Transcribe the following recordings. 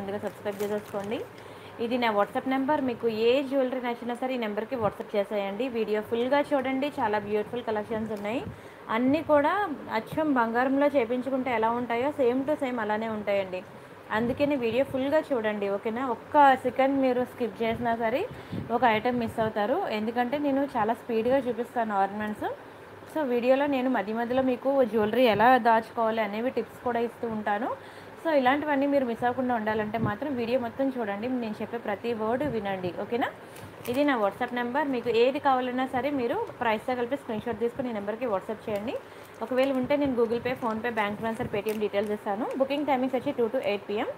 ముందుగా సబ్స్క్రైబ్ చేసుకోండి। ఇది నా వాట్సాప్ నెంబర్, మీకు ఏ జ్యువెలరీ నచ్చినా సరే ఈ నెంబర్కి వాట్సాప్ చేసేయండి। వీడియో ఫుల్గా చూడండి, చాలా బ్యూటిఫుల్ కలెక్షన్స్ ఉన్నాయి। అన్నీ కూడా అచ్చం బంగారంలో చేయించుకుంటే ఎలా ఉంటాయో సేమ్ టు సేమ్ అలానే ఉంటాయండి, అందుకని వీడియో ఫుల్గా చూడండి ఓకేనా। ఒక్క సెకండ్ మీరు స్కిప్ చేసినా సరే ఒక ఐటెం మిస్ అవుతారు, ఎందుకంటే నేను చాలా స్పీడ్గా చూపిస్తాను ఆర్నమెంట్స్। సో వీడియోలో నేను మధ్య మధ్యలో మీకు జ్యువెలరీ ఎలా దాచుకోవాలి అనేవి టిప్స్ కూడా ఇస్తూ ఉంటాను। సో ఇలాంటివన్నీ మీరు మిస్ అవ్వకుండా ఉండాలంటే మాత్రం వీడియో మొత్తం చూడండి, నేను చెప్పే ప్రతి వర్డ్ వినండి ఓకేనా। ఇది నా వాట్సాప్ నెంబర్, మీకు ఏది కావాలన్నా సరే మీరు ప్రైస్తో కలిపి స్క్రీన్షాట్ తీసుకుని ఈ నెంబర్కి వాట్సాప్ చేయండి। ఒకవేళ ఉంటే నేను Google Pay, PhonePe, bank transfer, Paytm details ఇస్తాను। బుకింగ్ టైమింగ్స్ వచ్చి 2 to 8 PM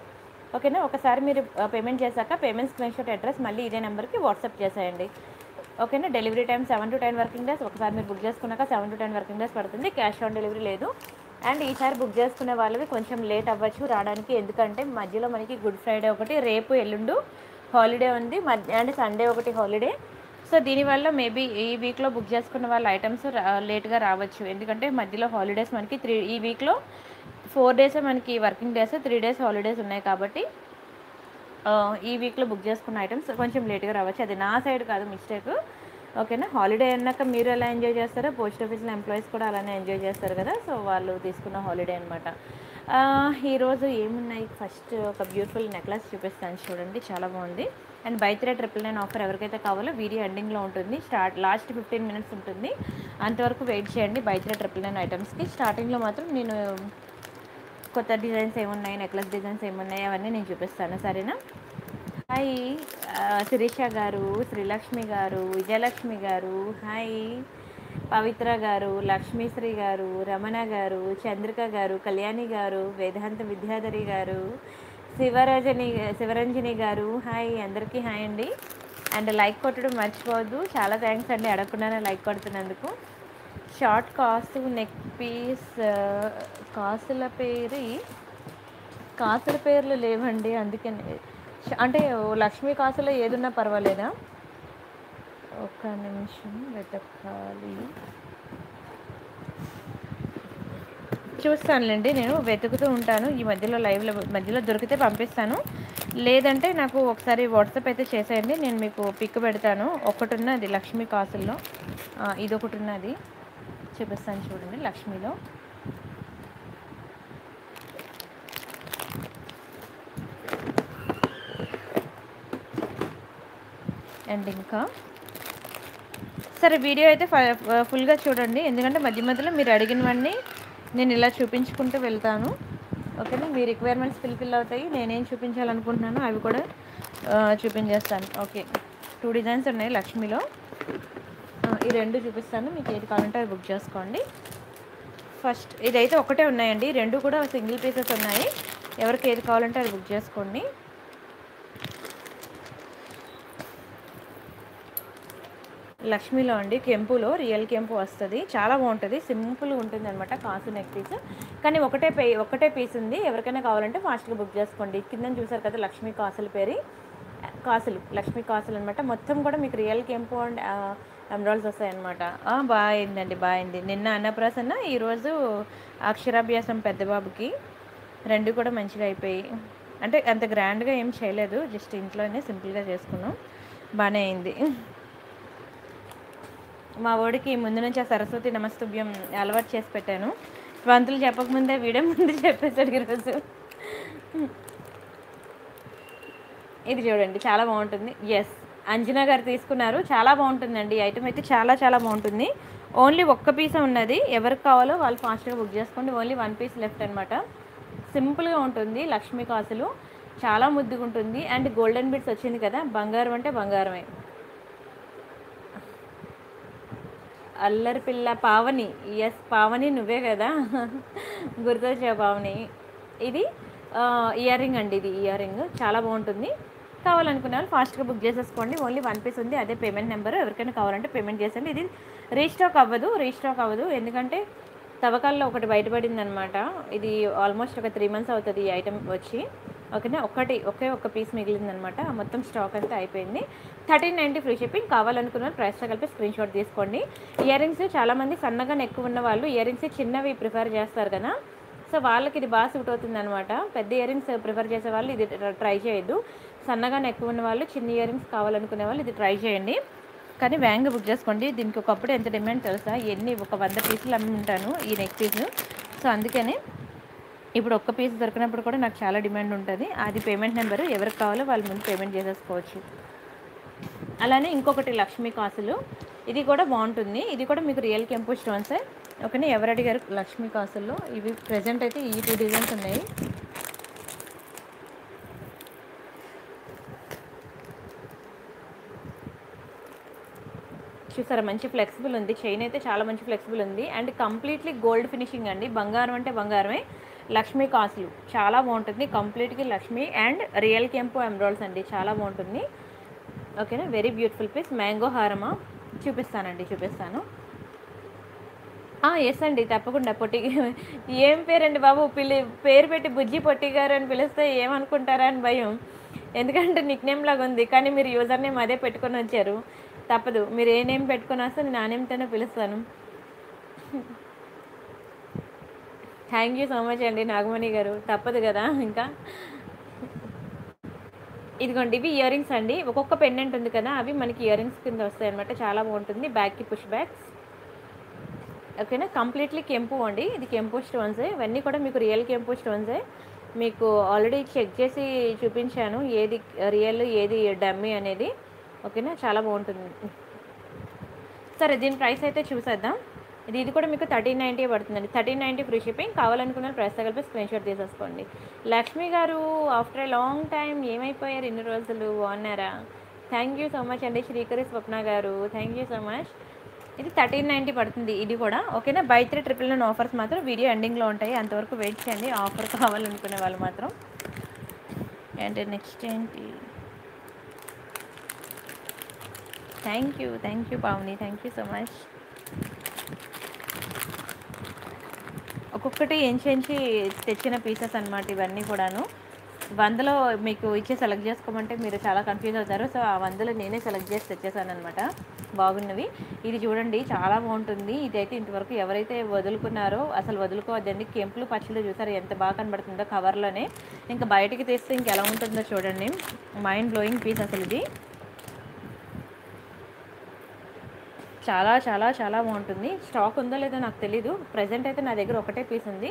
ఓకేనా। ఒకసారి మీరు పేమెంట్ చేశాక పేమెంట్ స్క్రీన్షాట్ అడ్రస్ మళ్ళీ ఇదే నెంబర్కి వాట్సాప్ చేసేయండి ఓకేనా। Delivery time 7 to 10 working days, ఒకసారి మీరు బుక్ చేసుకున్నాక 7 to 10 వర్కింగ్ డేస్ పడుతుంది, క్యాష్ ఆన్ డెలివరీ లేదు। అండ్ ఈసారి బుక్ చేసుకునే వాళ్ళకి కొంచెం లేట్ అవ్వచ్చు రావడానికి, ఎందుకంటే మధ్యలో మనకి గుడ్ ఫ్రైడే ఒకటి, రేపు ఎల్లుండు హాలిడే ఉంది, అండ్ సండే ఒకటి హాలిడే। సో దీనివల్ల మేబీ ఈ వీక్లో బుక్ చేసుకున్న వాళ్ళ ఐటమ్స్ లేట్గా రావచ్చు, ఎందుకంటే మధ్యలో హాలిడేస్ మనకి ఈ వీక్లో 4 days మనకి వర్కింగ్ డేస్, 3 days హాలిడేస్ ఉన్నాయి కాబట్టి ఈ వీక్లో బుక్ చేసుకున్న ఐటమ్స్ కొంచెం లేట్గా రావచ్చు, అది నా సైడ్ కాదు మిస్టేక్ ఓకేనా। హాలిడే అన్నాక మీరు ఎలా ఎంజాయ్ చేస్తారో పోస్ట్ ఆఫీస్లో ఎంప్లాయీస్ కూడా అలానే ఎంజాయ్ చేస్తారు కదా, సో వాళ్ళు తీసుకున్న హాలిడే అనమాట। ఈరోజు ఏమున్నాయి, ఫస్ట్ ఒక బ్యూటిఫుల్ నెక్లెస్ చూపిస్తాను చూడండి, చాలా బాగుంది। అండ్ బై 399 ఆఫర్ ఎవరికైతే కావాలో వీడియో ఎండింగ్లో ఉంటుంది, లాస్ట్ 15 minutes ఉంటుంది, అంతవరకు వెయిట్ చేయండి బై 399 ఐటమ్స్కి। స్టార్టింగ్లో మాత్రం నేను కొత్త డిజైన్స్ ఏమున్నాయి, నెక్లెస్ డిజైన్స్ ఏమున్నాయి అవన్నీ నేను చూపిస్తాను సరేనా। హాయ్ శిరీష గారు, శ్రీలక్ష్మి గారు, విజయలక్ష్మి గారు, హాయ్ పవిత్ర గారు, లక్ష్మీశ్రీ గారు, రమణ గారు, చంద్రిక గారు, కళ్యాణి గారు, వేదాంత విద్యాధరి గారు, శివరంజని గారు, హాయ్ అందరికీ హాయ్ అండి। అండ్ లైక్ కొట్టడం మర్చిపోవద్దు, చాలా థ్యాంక్స్ అండి అడగకుండానే లైక్ కొడుతున్నందుకు। షార్ట్ కాస్ట్ నెక్ పీస్ కాసుల పేర్లు లేవండి, అందుకని అంటే లక్ష్మీ కాసులో ఏదున్నా పర్వాలేదా, ఒక నిమిషం వెతకాలి, చూస్తానులేండి నేను వెతుకుతూ ఉంటాను ఈ మధ్యలో లైవ్లో, మధ్యలో దొరికితే పంపిస్తాను, లేదంటే నాకు ఒకసారి వాట్సాప్ అయితే చేసేయండి, నేను మీకు పిక్ పెడతాను। ఒకటి ఉన్నది లక్ష్మీ కాసుల్లో, ఇదొకటి ఉన్నది చూపిస్తాను చూడండి లక్ష్మీలో, అండ్ ఇంకా సరే వీడియో అయితే ఫుల్గా చూడండి, ఎందుకంటే మధ్య మధ్యలో మీరు అడిగినవన్నీ నేను ఇలా చూపించుకుంటూ వెళ్తాను ఓకేనా। మీ రిక్వైర్మెంట్స్ ఫిల్ఫిల్ అవుతాయి, నేనేం చూపించాలనుకుంటున్నాను అవి కూడా చూపించేస్తాను ఓకే। 2 designs ఉన్నాయి లక్ష్మీలో, ఈ 2 చూపిస్తాను, మీకు ఏది కావాలంటే అవి బుక్ చేసుకోండి। ఫస్ట్ ఇదైతే ఒకటే ఉన్నాయండి, 2 కూడా సింగిల్ పీసెస్ ఉన్నాయి, ఎవరికి ఏది కావాలంటే అది బుక్ చేసుకోండి। లక్ష్మీలో అండి కెంపులో, రియల్ కెంపు వస్తుంది, చాలా బాగుంటుంది, సింపుల్గా ఉంటుంది అనమాట కాసు నెక్ పీస్, కానీ ఒకటే పీస్ ఉంది, ఎవరికైనా కావాలంటే ఫాస్ట్గా బుక్ చేసుకోండి। కింద చూసారు కదా లక్ష్మీ కాసులు లక్ష్మీ కాసులు అనమాట, మొత్తం కూడా మీకు రియల్ కెంపు అండ్ ఎమరాల్డ్స్ వస్తాయన్నమాట। బాగుందండి బాగుంది, నిన్న అన్నప్రాసన్న, ఈరోజు అక్షరాభ్యాసం పెద్దబాబుకి, 2 కూడా మంచిగా అయిపోయి, అంటే అంత గ్రాండ్గా ఏం చేయలేదు, జస్ట్ ఇంట్లోనే సింపుల్గా చేసుకున్నాం, బాగానే అయింది। మా వాడికి ముందు నుంచి ఆ సరస్వతి నమస్తుభ్యం అలవాటు చేసి పెట్టాను, వంతులు చెప్పకముందే వీడియో ముందు చెప్పేశాడు ఈరోజు। ఇది చూడండి చాలా బాగుంటుంది, ఎస్ అంజనా గారు తీసుకున్నారు, చాలా బాగుంటుందండి ఈ ఐటమ్ అయితే, చాలా చాలా బాగుంటుంది। ఓన్లీ ఒక్క పీస్ ఉన్నది, ఎవరికి కావాలో వాళ్ళు ఫాస్ట్గా బుక్ చేసుకోండి, ఓన్లీ 1 piece లెఫ్ట్ అనమాట, సింపుల్గా ఉంటుంది లక్ష్మీ కాసులు, చాలా ముద్దుగా ఉంటుంది। అండ్ గోల్డెన్ బిట్స్ వచ్చింది కదా, బంగారం అంటే బంగారమే। అల్లరి పిల్ల పావని, ఎస్ పావని నువ్వే కదా గుర్తొచ్చా పావని, ఇది ఇయర్ రింగ్ అండి, ఇది ఇయర్ రింగ్ చాలా బాగుంటుంది, కావాలనుకునే వాళ్ళు ఫాస్ట్గా బుక్ చేసేసుకోండి, ఓన్లీ 1 piece ఉంది, అదే పేమెంట్ నెంబరు, ఎవరికైనా కావాలంటే పేమెంట్ చేసండి। ఇది రీస్టాక్ అవ్వదు ఎందుకంటే తవ్వకాల్లో ఒకటి బయటపడింది అనమాట, ఇది ఆల్మోస్ట్ ఒక 3 months అవుతుంది ఈ ఐటమ్ వచ్చి ఓకేనా। ఒకే ఒక్క పీస్ మిగిలిందనమాట, మొత్తం స్టాక్ అంతా అయిపోయింది। 1390 ఫ్రీ షిప్పింగ్, కావాలనుకున్న ప్రైస్తో కలిపి స్క్రీన్ షాట్ తీసుకోండి। ఇయర్ రింగ్స్ చాలామంది సన్నగా ఎక్కువ ఉన్న వాళ్ళు ఇయర్ రింగ్స్ చిన్నవి ప్రిఫర్ చేస్తారు కదా, సో వాళ్ళకి ఇది బాగా సూట్ అవుతుందన్నమాట. పెద్ద ఇయర్ రింగ్స్ ప్రిఫర్ చేసే వాళ్ళు ఇది ట్రై చేయొద్దు. సన్నగా నెక్ ఉన్న వాళ్ళు చిన్న ఇయర్ రింగ్స్ కావాలనుకునే వాళ్ళు ఇది ట్రై చేయండి. కానీ వ్యాంగ్ బుక్ చేసుకోండి. దీనికి ఒకప్పుడు ఎంత డిమాండ్ తెలుసా, ఎన్ని 100 పీసులు అమ్మి ఉంటాను ఈ నెక్ పీస్. సో అందుకని ఇప్పుడు ఒక్క పీస్ దొరికినప్పుడు కూడా నాకు చాలా డిమాండ్ ఉంటుంది. అది పేమెంట్ నెంబరు, ఎవరికి కావాలో వాళ్ళు ముందు పేమెంట్ చేసేసుకోవచ్చు. అలానే ఇంకొకటి లక్ష్మీ కాసులు, ఇది కూడా బాగుంటుంది. ఇది కూడా మీకు రియల్ కెంపు స్టోన్సే. ఓకేనా, ఎవరు అడిగారు లక్ష్మీ కాసుల్లో ఇవి ప్రజెంట్ అయితే ఈ 2 డిజైన్స్ ఉన్నాయి. చూసారా మంచి ఫ్లెక్సిబుల్ ఉంది, చైన్ అయితే చాలా మంచి ఫ్లెక్సిబుల్ ఉంది. అండ్ కంప్లీట్లీ గోల్డ్ ఫినిషింగ్ అండి, బంగారం అంటే బంగారమే. లక్ష్మీ కాసులు చాలా బాగుంటుంది, కంప్లీట్గా లక్ష్మీ అండ్ రియల్ కెంపు ఎమరాల్డ్స్ అండి, చాలా బాగుంటుంది. ఓకేనా, వెరీ బ్యూటిఫుల్ పీస్. మ్యాంగో హారమా చూపిస్తానండి, చూపిస్తాను. ఎస్ అండి తప్పకుండా. పొట్టి ఏం పేరండి బాబు, పేరు పెట్టి బుజ్జి పొట్టి గారు అని పిలిస్తే ఏమనుకుంటారా అని భయం, ఎందుకంటే నిక్ నేమ్ లాగా ఉంది. కానీ మీరు యూజర్ నేమ్ అదే పెట్టుకొని వచ్చారు, తప్పదు. మీరు ఏ నేమ్ పెట్టుకొని వస్తే నేను ఆ నేమ్తోనే పిలుస్తాను. థ్యాంక్ యూ సో మచ్ అండి నాగమణి గారు, తప్పదు కదా. ఇంకా ఇదిగోండి ఇవి ఇయర్ రింగ్స్ అండి. ఒక్కొక్క పెండెంట్ ఉంది కదా, అవి మనకి ఇయర్ రింగ్స్ కింద వస్తాయి అనమాట, చాలా బాగుంటుంది. బ్యాక్కి పుష్ బ్యాక్స్. ఓకేనా, కంప్లీట్లీ కెంపు అండి, ఇది కెంపు స్టోన్సే. ఇవన్నీ కూడా మీకు రియల్ కెంపు స్టోన్సే. మీకు ఆల్రెడీ చెక్ చేసి చూపించాను ఏది రియల్ ఏది డమ్మీ అనేది. ఓకేనా, చాలా బాగుంటుంది. సరే దీని ప్రైస్ అయితే చూసేద్దాం. ఇది కూడా మీకు 1390 పడుతుందండి. 1390 ఫ్రీ షిప్పింగ్. కావాలనుకున్న ప్రైస్ తగిలిపి స్క్రీన్ షాట్ తీసేసుకోండి. లక్ష్మి గారు ఆఫ్టర్ ఏ లాంగ్ టైం ఏమైపోయారు ఇన్ని రోజులు, బాగున్నారా? థ్యాంక్ యూ సో మచ్ అండి. Srikari Swapna garu thank you so much. ఇది 1390 పడుతుంది ఇది కూడా. ఓకేనా, బై 3 ట్రిపుల్ 9 ఆఫర్స్ మాత్రం వీడియో ఎండింగ్లో ఉంటాయి, అంతవరకు వెయిట్ చేయండి. ఆఫర్ కావాలనుకునే వాళ్ళు మాత్రం. అండ్ నెక్స్ట్ ఏంటి, thank you, thank you Pavani, thank you so much. ఒక్కొక్కటి ఎంచి తెచ్చిన పీసెస్ అనమాట ఇవన్నీ కూడాను. 100లో మీకు ఇచ్చి సెలెక్ట్ చేసుకోమంటే మీరు చాలా కన్ఫ్యూజ్ అవుతారు. సో ఆ 100లో నేనే సెలెక్ట్ చేసి తెచ్చేసాను అనమాట, బాగున్నవి. ఇది చూడండి చాలా బాగుంటుంది. ఇదైతే ఇంతవరకు ఎవరైతే వదులుకున్నారో అసలు వదులుకోవద్దండి. కెంపులు పచ్చళ్ళు చూసారు ఎంత బాగా కనబడుతుందో కవర్లోనే, ఇంకా బయటికి తీస్తే ఇంకెలా ఉంటుందో చూడండి. మైండ్ బ్లోయింగ్ పీస్ అసలు ఇది, చాలా చాలా చాలా బాగుంటుంది. స్టాక్ ఉందో లేదో నాకు తెలీదు, ప్రజెంట్ అయితే నా దగ్గర ఒకటే పీస్ ఉంది.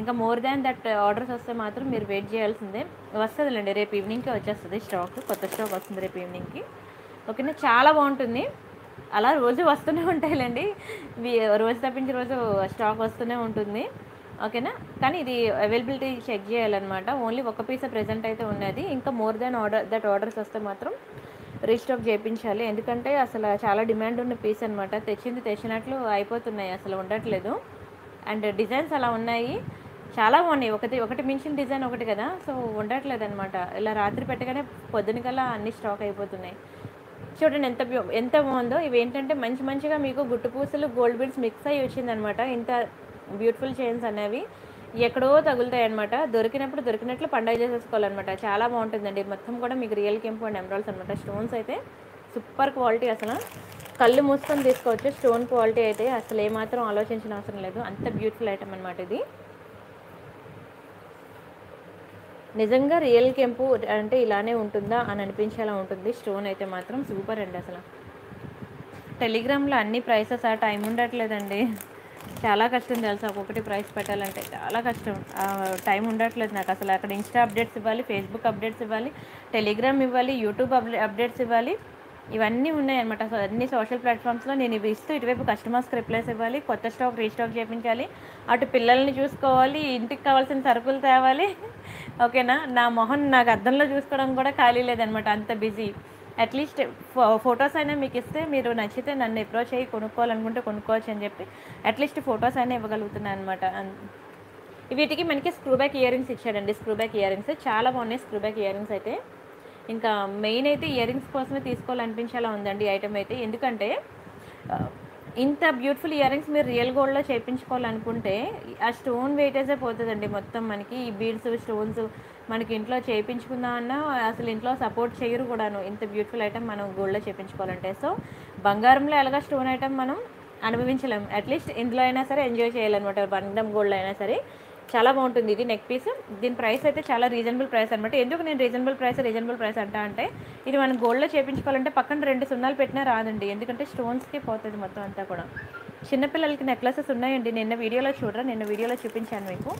ఇంకా మోర్ దాన్ దట్ ఆర్డర్స్ వస్తే మాత్రం మీరు వెయిట్ చేయాల్సిందే. వస్తుందిలేండి, రేపు ఈవినింగ్కి వచ్చేస్తుంది స్టాక్, కొత్త స్టాక్ వస్తుంది రేపు ఈవినింగ్కి. ఓకేనా, చాలా బాగుంటుంది. అలా రోజు వస్తూనే ఉంటాయిలేండి, రోజు తప్పించి రోజు స్టాక్ వస్తూనే ఉంటుంది. ఓకేనా, కానీ ఇది అవైలబిలిటీ చెక్ చేయాలన్నమాట. ఓన్లీ ఒక పీస్ ప్రజెంట్ అయితే ఉన్నది. ఇంకా మోర్ దాన్ ఆర్డర్స్ వస్తే మాత్రం రీస్టాక్ చేయించాలి, ఎందుకంటే అసలు చాలా డిమాండ్ ఉన్న పీస్ అనమాట. తెచ్చింది తెచ్చినట్లు అయిపోతున్నాయి, అసలు ఉండట్లేదు. అండ్ డిజైన్స్ అలా ఉన్నాయి, చాలా బాగున్నాయి. ఒకటి మించిన డిజైన్ ఒకటి కదా, సో ఉండట్లేదు అనమాట. ఇలా రాత్రి పెట్టగానే పొద్దున కల్లా అన్ని స్టాక్ అయిపోతున్నాయి. చూడండి ఎంత బాగుందో. ఇవి ఏంటంటే మంచి మంచిగా మీకు గుట్టు పూసలు గోల్డ్ బీడ్స్ మిక్స్ అయ్యి వచ్చిందనమాట. ఇంత బ్యూటిఫుల్ చైన్స్ అనేవి ఎక్కడో తగులుతాయి అనమాట. దొరికినప్పుడు దొరికినట్లు పండగ చేసేసుకోవాలన్నమాట, చాలా బాగుంటుందండి. మొత్తం కూడా మీకు రియల్ కెంపు అండ్ ఎమరాల్డ్స్ అనమాట. స్టోన్స్ అయితే సూపర్ క్వాలిటీ, అసలు కళ్ళు మూసుకొని తీసుకోవచ్చు. స్టోన్ క్వాలిటీ అయితే అసలు ఏమాత్రం ఆలోచించిన అవసరం లేదు, అంత బ్యూటిఫుల్ ఐటమ్ అనమాట. ఇది నిజంగా రియల్ కెంపు అంటే ఇలానే ఉంటుందా అని అనిపించేలా ఉంటుంది. స్టోన్ అయితే మాత్రం సూపర్ అండి. అసలు టెలిగ్రామ్లో అన్ని ప్రైసెస్ ఆ టైం ఉండట్లేదండి, చాలా కష్టం తెలుసా. ఒక్కొక్కటి ప్రైస్ పెట్టాలంటే చాలా కష్టం, టైం ఉండట్లేదు నాకు అసలు. అక్కడ ఇన్స్టా అప్డేట్స్ ఇవ్వాలి, ఫేస్బుక్ అప్డేట్స్ ఇవ్వాలి, టెలిగ్రామ్ ఇవ్వాలి, యూట్యూబ్ అప్డేట్స్ ఇవ్వాలి, ఇవన్నీ ఉన్నాయన్నమాట. అన్ని సోషల్ ప్లాట్ఫామ్స్లో నేను ఇవి ఇస్తూ ఇటువైపు కస్టమర్స్కి రిప్లైస్ ఇవ్వాలి, కొత్త స్టాక్ రీస్టాక్ చేయించాలి, అటు పిల్లల్ని చూసుకోవాలి, ఇంటికి కావాల్సిన సరుకులు తేవాలి. ఓకేనా, నా మొహం నాకు అద్దంలో చూసుకోవడం కూడా ఖాళీ లేదనమాట, అంత బిజీ. అట్లీస్ట్ ఫొటోస్ అయినా మీకు ఇస్తే, మీరు నచ్చితే నన్ను అప్రోచ్ అయ్యి కొనుక్కోవాలనుకుంటే కొనుక్కోవచ్చు అని చెప్పి అట్లీస్ట్ ఫొటోస్ అయినా ఇవ్వగలుగుతున్నాను అనమాట. వీటికి మనకి స్క్రూ బ్యాక్ ఇయర్ రింగ్స్ ఇచ్చాడండి. స్క్రూ బ్యాక్ ఇయర్ రింగ్స్ చాలా బాగున్నాయి. స్క్రూ బ్యాక్ ఇయర్ రింగ్స్ అయితే ఇంకా మెయిన్ అయితే ఇయర్ రింగ్స్ కోసమే తీసుకోవాలనిపించేలా ఉందండి ఐటమ్ అయితే. ఎందుకంటే ఇంత బ్యూటిఫుల్ ఇయర్ రింగ్స్ మీరు రియల్ గోల్డ్లో చేయించుకోవాలనుకుంటే ఆ స్టోన్ వెయిటేజే పోతుందండి మొత్తం. మనకి ఈ బీడ్స్ స్టోన్స్ మనకి ఇంట్లో చేయించుకుందామన్నా అసలు ఇంట్లో సపోర్ట్ చేయరు కూడాను. ఇంత బ్యూటిఫుల్ ఐటమ్ మనం గోల్డ్లో చేయించుకోవాలంటే, సో బంగారంలో ఎలాగా స్టోన్ ఐటమ్ మనం అనుభవించలేము, అట్లీస్ట్ ఇందులో అయినా సరే ఎంజాయ్ చేయాలన్నమాట. బంగారం గోల్డ్ అయినా సరే చాలా బాగుంటుంది ఇది నెక్ పీస్. దీని ప్రైస్ అయితే చాలా రీజనబుల్ ప్రైస్ అన్నమాట. ఎందుకు నేను రీజనబుల్ ప్రైస్ అంటా అంటే ఇది మనం గోల్డ్లో చేయించుకోవాలంటే పక్కన 2 సున్నాలు పెట్టినా రాదండి, ఎందుకంటే స్టోన్స్కే పోతుంది మొత్తం అంతా కూడా. చిన్నపిల్లలకి నెక్లెసెస్ ఉన్నాయండి, నిన్న వీడియోలో చూపించాను మీకు.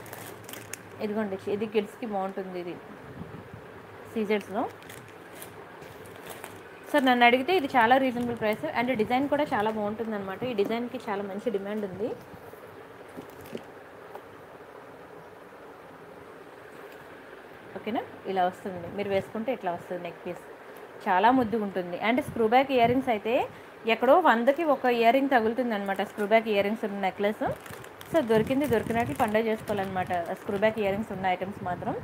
ఇదిగోండి ఇది కిడ్స్కి బాగుంటుంది, ఇది సీజెడ్స్లో. సో నన్ను అడిగితే ఇది చాలా రీజనబుల్ ప్రైస్ అండ్ డిజైన్ కూడా చాలా బాగుంటుంది అనమాట. ఈ డిజైన్కి చాలా మంచి డిమాండ్ ఉంది. ఓకేనా, ఇలా వస్తుంది, మీరు వేసుకుంటే ఇట్లా వస్తుంది నెక్ పీస్, చాలా ముద్దుగా ఉంటుంది. And screw back ear rings అయితే ఎక్కడో 100కి 1 ఇయర్ రింగ్ తగులుతుంది అనమాట, స్క్రూ బ్యాక్ ఇయర్ రింగ్స్ ఉన్న నెక్లెస్. సో దొరికింది దొరికినట్లు పండుగ చేసుకోవాలన్నమాట స్క్రూ బ్యాక్ ఇయర్ రింగ్స్ ఉన్న ఐటమ్స్ మాత్రం.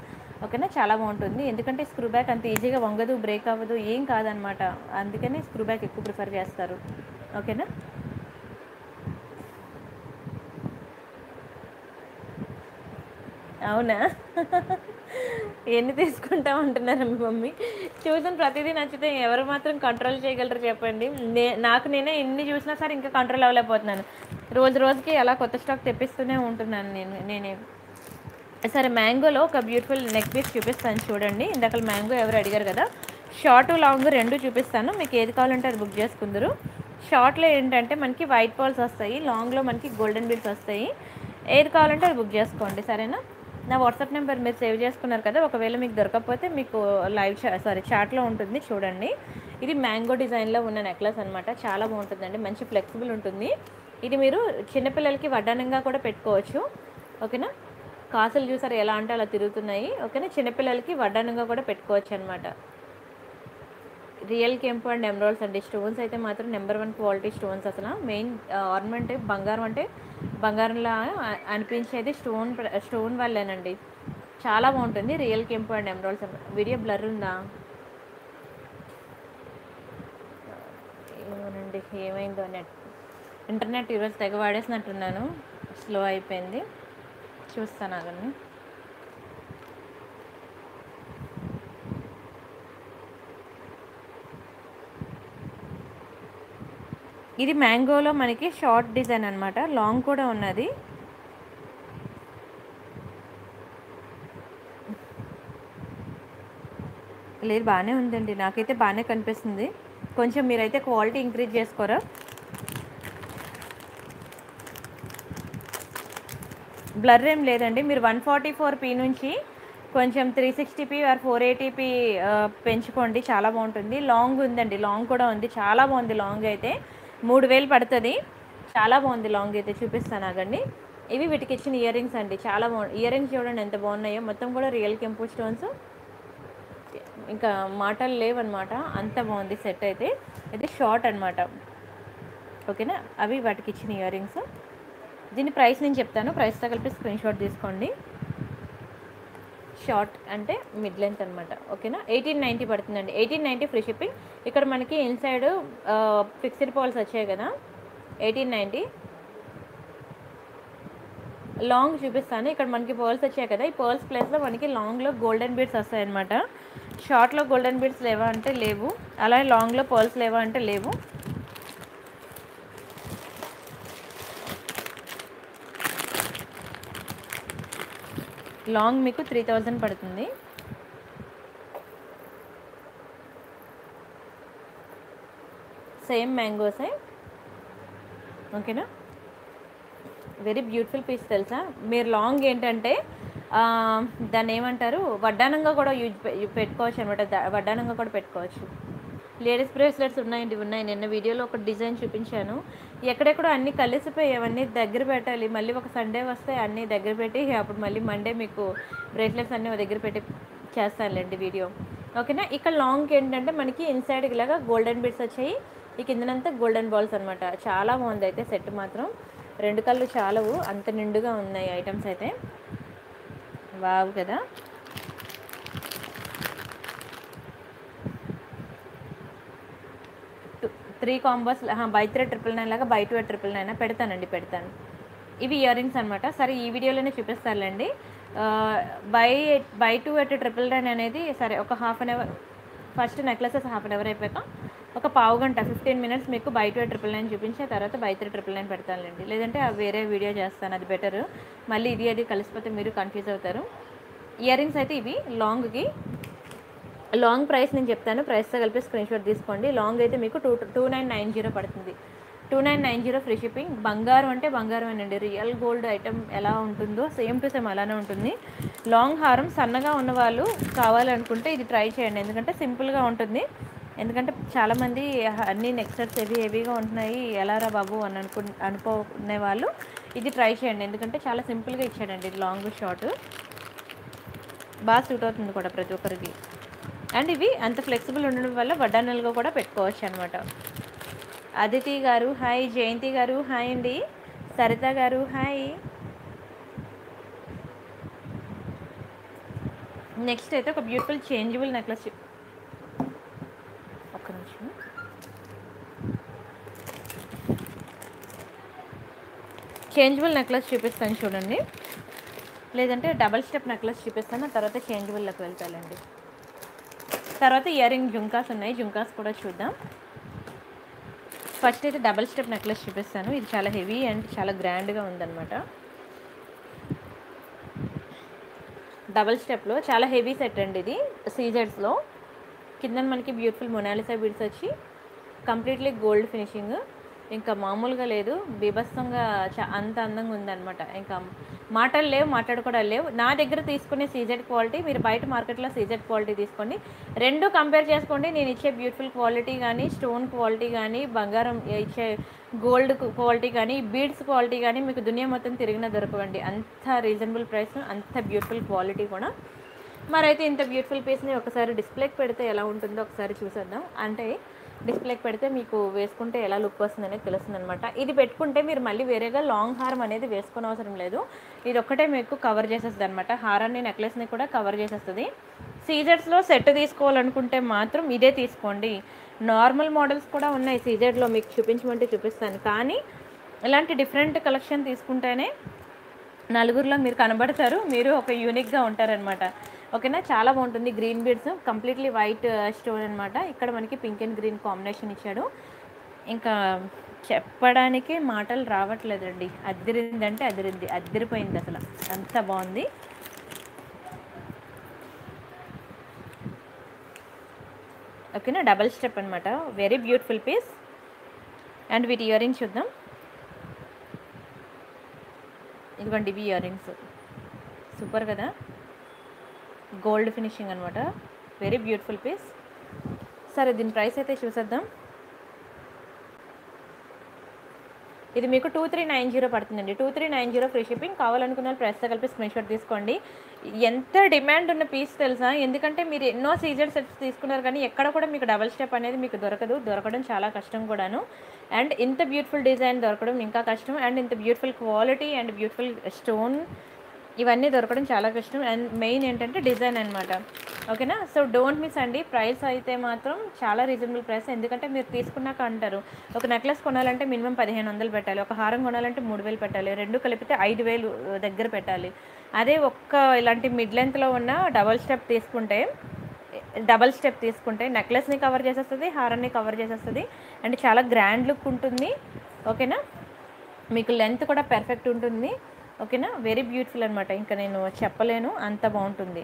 ఓకేనా, చాలా బాగుంటుంది, ఎందుకంటే స్క్రూ బ్యాక్ అంత ఈజీగా వంగదు, బ్రేక్ అవ్వదు, ఏం కాదనమాట. అందుకనే స్క్రూ బ్యాక్ ఎక్కువ ప్రిఫర్ చేస్తారు. ఓకేనా, అవునా, ఎన్ని తీసుకుంటాం అంటున్నారు మీ మమ్మీ. చూసిన ప్రతిదీ నచ్చితే ఎవరు మాత్రం కంట్రోల్ చేయగలరు చెప్పండి. నేనే ఎన్ని చూసినా సరే ఇంకా కంట్రోల్ అవ్వలేకపోతున్నాను. రోజుకి అలా కొత్త స్టాక్ తెప్పిస్తూనే ఉంటున్నాను నేనే. సరే, మ్యాంగోలో ఒక బ్యూటిఫుల్ నెక్ పీస్ చూపిస్తాను చూడండి. ఇందాక మ్యాంగో ఎవరు అడిగారు కదా, షార్ట్ లాంగ్ 2 చూపిస్తాను, మీకు ఏది కావాలంటే అది బుక్ చేసుకుందరు. షార్ట్లో ఏంటంటే మనకి వైట్ పాల్స్ వస్తాయి, లాంగ్లో మనకి గోల్డెన్ బీడ్స్ వస్తాయి. ఏది కావాలంటే అది బుక్ చేసుకోండి, సరేనా. నా వాట్సాప్ నెంబర్ మీరు సేవ్ చేసుకున్నారు కదా, ఒకవేళ మీకు దొరకకపోతే మీకు చాట్లో ఉంటుంది చూడండి. ఇది మ్యాంగో డిజైన్లో ఉన్న నెక్లెస్ అనమాట, చాలా బాగుంటుందండి, మంచి ఫ్లెక్సిబుల్ ఉంటుంది. ఇది మీరు చిన్నపిల్లలకి వడ్డానంగా కూడా పెట్టుకోవచ్చు. ఓకేనా, కాసులు చూసారు ఎలా అంటే అలా తిరుగుతున్నాయి. ఓకేనా, చిన్నపిల్లలకి వడ్డానంగా కూడా పెట్టుకోవచ్చు అనమాట. రియల్ కెంపు అండ్ ఎమరాల్డ్స్ అండి. స్టోన్స్ అయితే మాత్రం నెంబర్ 1 క్వాలిటీ స్టోన్స్, అసలు మెయిన్ ఆర్నమెంట్ బంగారం అంటే బంగారంలా అనిపించేది స్టోన్ వల్లేనండి. చాలా బాగుంటుంది రియల్ కెంపు అండ్ ఎమరాల్డ్స్. వీడియో బ్లర్ ఉందా ఏమోనండి, ఏమైందో ఇంటర్నెట్ ఈరోజు తెగ వాడేసినట్టున్నాను, స్లో అయిపోయింది. చూస్తాను అవన్నీ. ఇది మ్యాంగోలో మనకి షార్ట్ డిజైన్ అనమాట, లాంగ్ కూడా ఉన్నది. లేదు బాగానే ఉందండి, నాకైతే బాగానే కనిపిస్తుంది. కొంచెం మీరైతే క్వాలిటీ ఇంక్రీజ్ చేసుకోరా. బ్లర్ ఏం లేదండి. మీరు 144p నుంచి కొంచెం 360p ఆర్ 480p పెంచుకోండి, చాలా బాగుంటుంది. లాంగ్ ఉందండి, లాంగ్ కూడా ఉంది, చాలా బాగుంది. లాంగ్ అయితే 3000 పడుతుంది, చాలా బాగుంది. లాంగ్ అయితే చూపిస్తాను ఆగండి. ఇవి వీటికి ఇచ్చిన ఇయర్ రింగ్స్ అండి, చాలా బాగుంది. ఇయర్ రింగ్స్ చూడండి ఎంత బాగున్నాయో, మొత్తం కూడా రియల్ కెంపు స్టోన్స్, ఇంకా మాటలు లేవన్నమాట, అంత బాగుంది సెట్ అయితే. ఇది షార్ట్ అనమాట. ఓకేనా, అవి వాటికి ఇచ్చిన ఇయర్ రింగ్స్. దీని ప్రైస్ నేను చెప్తాను, ప్రైస్తో కలిపి స్క్రీన్ షాట్ తీసుకోండి. షార్ట్ అంటే మిడ్ లెంత్ అనమాట. ఓకేనా, 1890 పడుతుందండి, 1890 ఫ్రీ షిప్పింగ్. ఇక్కడ మనకి ఇన్సైడ్ ఫిక్స్డ్ పాల్స్ వచ్చాయి కదా, 1890. లాంగ్ చూపిస్తాను, ఇక్కడ మనకి పర్ల్స్ వచ్చాయి కదా, ఈ పర్ల్స్ ప్లేస్లో మనకి లాంగ్లో గోల్డెన్ బీడ్స్ వస్తాయన్నమాట. షార్ట్లో గోల్డెన్ బీడ్స్ లేవా అంటే లేవు, అలాగే లాంగ్లో పర్ల్స్ లేవా అంటే లేవు. లాంగ్ మీకు 3000 పడుతుంది. సేమ్ మ్యాంగోసే. ఓకేనా, వెరీ బ్యూటిఫుల్ పీస్ తెలుసా. మీరు లాంగ్ ఏంటంటే దాన్ని ఏమంటారు, వడ్డానంగా కూడా పెట్టుకోవచ్చు అనమాట, వడ్డానంగా కూడా పెట్టుకోవచ్చు. లేడీస్ బ్రేస్లెట్స్ ఉన్నాయండి, ఉన్నాయి. నిన్న వీడియోలో ఒక డిజైన్ చూపించాను, ఎక్కడెక్కడో అన్నీ కలిసిపోయేవన్నీ దగ్గర పెట్టాలి. మళ్ళీ ఒక సండే వస్తే అన్నీ దగ్గర పెట్టి అప్పుడు మళ్ళీ మండే మీకు బ్రేస్లెట్స్ అన్నీ దగ్గర పెట్టి చేస్తానులేండి వీడియో. ఓకేనా, ఇక్కడ లాంగ్ ఏంటంటే మనకి ఇన్సైడ్ ఇలాగా గోల్డెన్ బిట్స్ వచ్చాయి, ఈ కిందనంతా గోల్డెన్ బాల్స్ అనమాట. చాలా బాగుంది అయితే సెట్ మాత్రం, 2 కళ్ళు చాలవు, అంత నిండుగా ఉన్నాయి ఐటమ్స్ అయితే. బావు కదా, త్రీ కాంబోస్ బై 399 లాగా బై 2 at 999 పెడతానండి, పెడతాను. ఇవి ఇయర్ రింగ్స్ అనమాట. సరే, ఈ వీడియోలోనే చూపిస్తానులేండి. బై 2 at 999 అనేది, సరే ఒక half an hour first necklaces half an hour అయిపోయాక ఒక పావు గంట 15 minutes మీకు బై 299 చూపించిన తర్వాత బై 399 పెడతానులేండి. లేదంటే వేరే వీడియో చేస్తాను, అది బెటర్. మళ్ళీ ఇది అది కలిసిపోతే మీరు కన్ఫ్యూజ్ అవుతారు. ఇయర్ రింగ్స్ అయితే ఇవి లాంగ్కి, లాంగ్ ప్రైస్ నేను చెప్తాను, ప్రైస్తో కలిపి స్క్రీన్ షాట్ తీసుకోండి. లాంగ్ అయితే మీకు 2990 పడుతుంది. 2990 ఫ్రీ షిప్పింగ్. బంగారం అంటే బంగారం అండి, రియల్ గోల్డ్ ఐటమ్ ఎలా ఉంటుందో సేమ్ టు సేమ్ అలానే ఉంటుంది. లాంగ్ హారం సన్నగా ఉన్నవాళ్ళు కావాలనుకుంటే ఇది ట్రై చేయండి, ఎందుకంటే సింపుల్గా ఉంటుంది. ఎందుకంటే చాలామంది అన్ని నెక్సెట్స్ హెవీగా ఉంటున్నాయి ఎలారా బాబు అని అనుకునే వాళ్ళు ఇది ట్రై చేయండి, ఎందుకంటే చాలా సింపుల్గా ఇచ్చాడండి. ఇది లాంగ్ షార్ట్ బాగా సూట్ అవుతుంది కూడా ప్రతి ఒక్కరికి. అండ్ ఇవి అంత ఫ్లెక్సిబుల్ ఉండడం వల్ల వడ్డానలుగా కూడా పెట్టుకోవచ్చు అనమాట. అదితి గారు హాయ్, జయంతి గారు హాయ్ అండి, సరిత గారు హాయ్. నెక్స్ట్ అయితే ఒక బ్యూటిఫుల్ చేంజబుల్ నెక్లెస్, ఒక్క నిమిషం. చేంజబుల్ నెక్లెస్ చూపిస్తాను చూడండి, లేదంటే డబల్ స్టెప్ నెక్లెస్ చూపిస్తాను, తర్వాత చేంజబుల్లోకి వెళ్తానండి. తర్వాత ఇయర్ రింగ్ జుంకాస్ ఉన్నాయి, జుంకాస్ కూడా చూద్దాం. ఫస్ట్ అయితే డబల్ స్టెప్ నెక్లెస్ చూపిస్తాను. ఇది చాలా హెవీ అండ్ చాలా గ్రాండ్గా ఉందన్నమాట. డబల్ స్టెప్లో చాలా హెవీ సెట్ అండి ఇది. సీజెడ్స్లో కింద మనకి బ్యూటిఫుల్ మొనాలిసా బీడ్స్ వచ్చి కంప్లీట్లీ గోల్డ్ ఫినిషింగ్, ఇంకా మామూలుగా లేదు, బీభత్సంగా అంత అందంగా ఉందన్నమాట. ఇంకా మాటలు లేవు, మాట్లాడుకోవడం లేవు. నా దగ్గర తీసుకునే సీజెడ్ క్వాలిటీ, మీరు బయట మార్కెట్లో సీజెడ్ క్వాలిటీ తీసుకోండి, రెండు కంపేర్ చేసుకోండి. నేను ఇచ్చే బ్యూటిఫుల్ క్వాలిటీ కానీ, స్టోన్ క్వాలిటీ కానీ, బంగారం ఇచ్చే గోల్డ్ క్వాలిటీ కానీ, బీడ్స్ క్వాలిటీ కానీ మీకు దునియా మొత్తం తిరిగినా దొరకవండి. అంత రీజనబుల్ ప్రైస్, అంత బ్యూటిఫుల్ క్వాలిటీ కూడా. మరైతే ఇంత బ్యూటిఫుల్ పీస్ని ఒకసారి డిస్ప్లేకి పెడితే ఎలా ఉంటుందో ఒకసారి చూసేద్దాం. అంటే డిస్ప్లేకి పెడితే మీకు వేసుకుంటే ఎలా లుక్ వస్తుంది అనేది తెలుస్తుంది అనమాట. ఇది పెట్టుకుంటే మీరు మళ్ళీ వేరేగా లాంగ్ హారం అనేది వేసుకునే అవసరం లేదు, ఇది ఒక్కటే మీకు కవర్ చేసేస్తుంది అనమాట. హారాన్ని, నెక్లెస్ని కూడా కవర్ చేసేస్తుంది. సీజర్స్లో సెట్ తీసుకోవాలనుకుంటే మాత్రం ఇదే తీసుకోండి. నార్మల్ మోడల్స్ కూడా ఉన్నాయి సీజర్లో, మీకు చూపించమంటే చూపిస్తాను. కానీ ఇలాంటి డిఫరెంట్ కలెక్షన్ తీసుకుంటేనే నలుగురిలో మీరు కనబడతారు, మీరు ఒక యూనిక్గా ఉంటారనమాట. ఓకేనా, చాలా బాగుంటుంది. Green beads, completely white stone అనమాట. ఇక్కడ మనకి పింక్ అండ్ గ్రీన్ కాంబినేషన్ ఇచ్చాడు. ఇంకా చెప్పడానికి మాటలు రావట్లేదండి, అద్దిరిందంటే అదిరింది, అద్దిరిపోయింది అసలు, అంత బాగుంది. ఓకేనా, డబల్ స్టెప్ అనమాట, వెరీ బ్యూటిఫుల్ పీస్. అండ్ వీటి ఇయర్ రింగ్స్ చూద్దాం. ఇదిగోండి ఇవి ఇయర్ రింగ్స్, సూపర్ కదా, గోల్డ్ ఫినిషింగ్ అనమాట, వెరీ బ్యూటిఫుల్ పీస్. సరే దీని ప్రైస్ అయితే చూసేద్దాం. ఇది మీకు 2390 పడుతుందండి. 2390 ఫ్రీ షిప్పింగ్. కావాలనుకున్న వాళ్ళు ప్రైస్తో కలిపి స్క్రీన్ షాట్ తీసుకోండి. ఎంత డిమాండ్ ఉన్న పీస్ తెలుసా, ఎందుకంటే మీరు ఎన్నో సీజన్ సెట్స్ తీసుకున్నారు కానీ ఎక్కడ కూడా మీకు డబల్ స్టెప్ అనేది మీకు దొరకదు, దొరకడం చాలా కష్టం కూడాను. అండ్ ఇంత బ్యూటిఫుల్ డిజైన్ దొరకడం ఇంకా కష్టం, అండ్ ఇంత beautiful quality and beautiful stone ఇవన్నీ దొరకడం చాలా కష్టం. అండ్ మెయిన్ ఏంటంటే డిజైన్ అనమాట. ఓకేనా, సో డోంట్ మిస్ అండి. ప్రైస్ అయితే మాత్రం చాలా రీజనబుల్ ప్రైస్, ఎందుకంటే మీరు తీసుకున్నాక అంటారు. ఒక నెక్లెస్ కొనాలంటే మినిమం 1500 పెట్టాలి, ఒక హారం కొనాలంటే 3000 పెట్టాలి, రెండు కలిపితే 5000 దగ్గర పెట్టాలి. అదే ఒక్క ఇలాంటి మిడ్ లెంత్లో ఉన్న డబల్ స్టెప్ తీసుకుంటే నెక్లెస్ని కవర్ చేసేస్తుంది, హారాన్ని కవర్ చేసేస్తుంది, అండ్ చాలా గ్రాండ్ లుక్ ఉంటుంది. ఓకేనా, మీకు లెంత్ కూడా పర్ఫెక్ట్ ఉంటుంది. ఓకేనా, వెరీ బ్యూటిఫుల్ అనమాట, ఇంకా నేను చెప్పలేను, అంత బాగుంటుంది.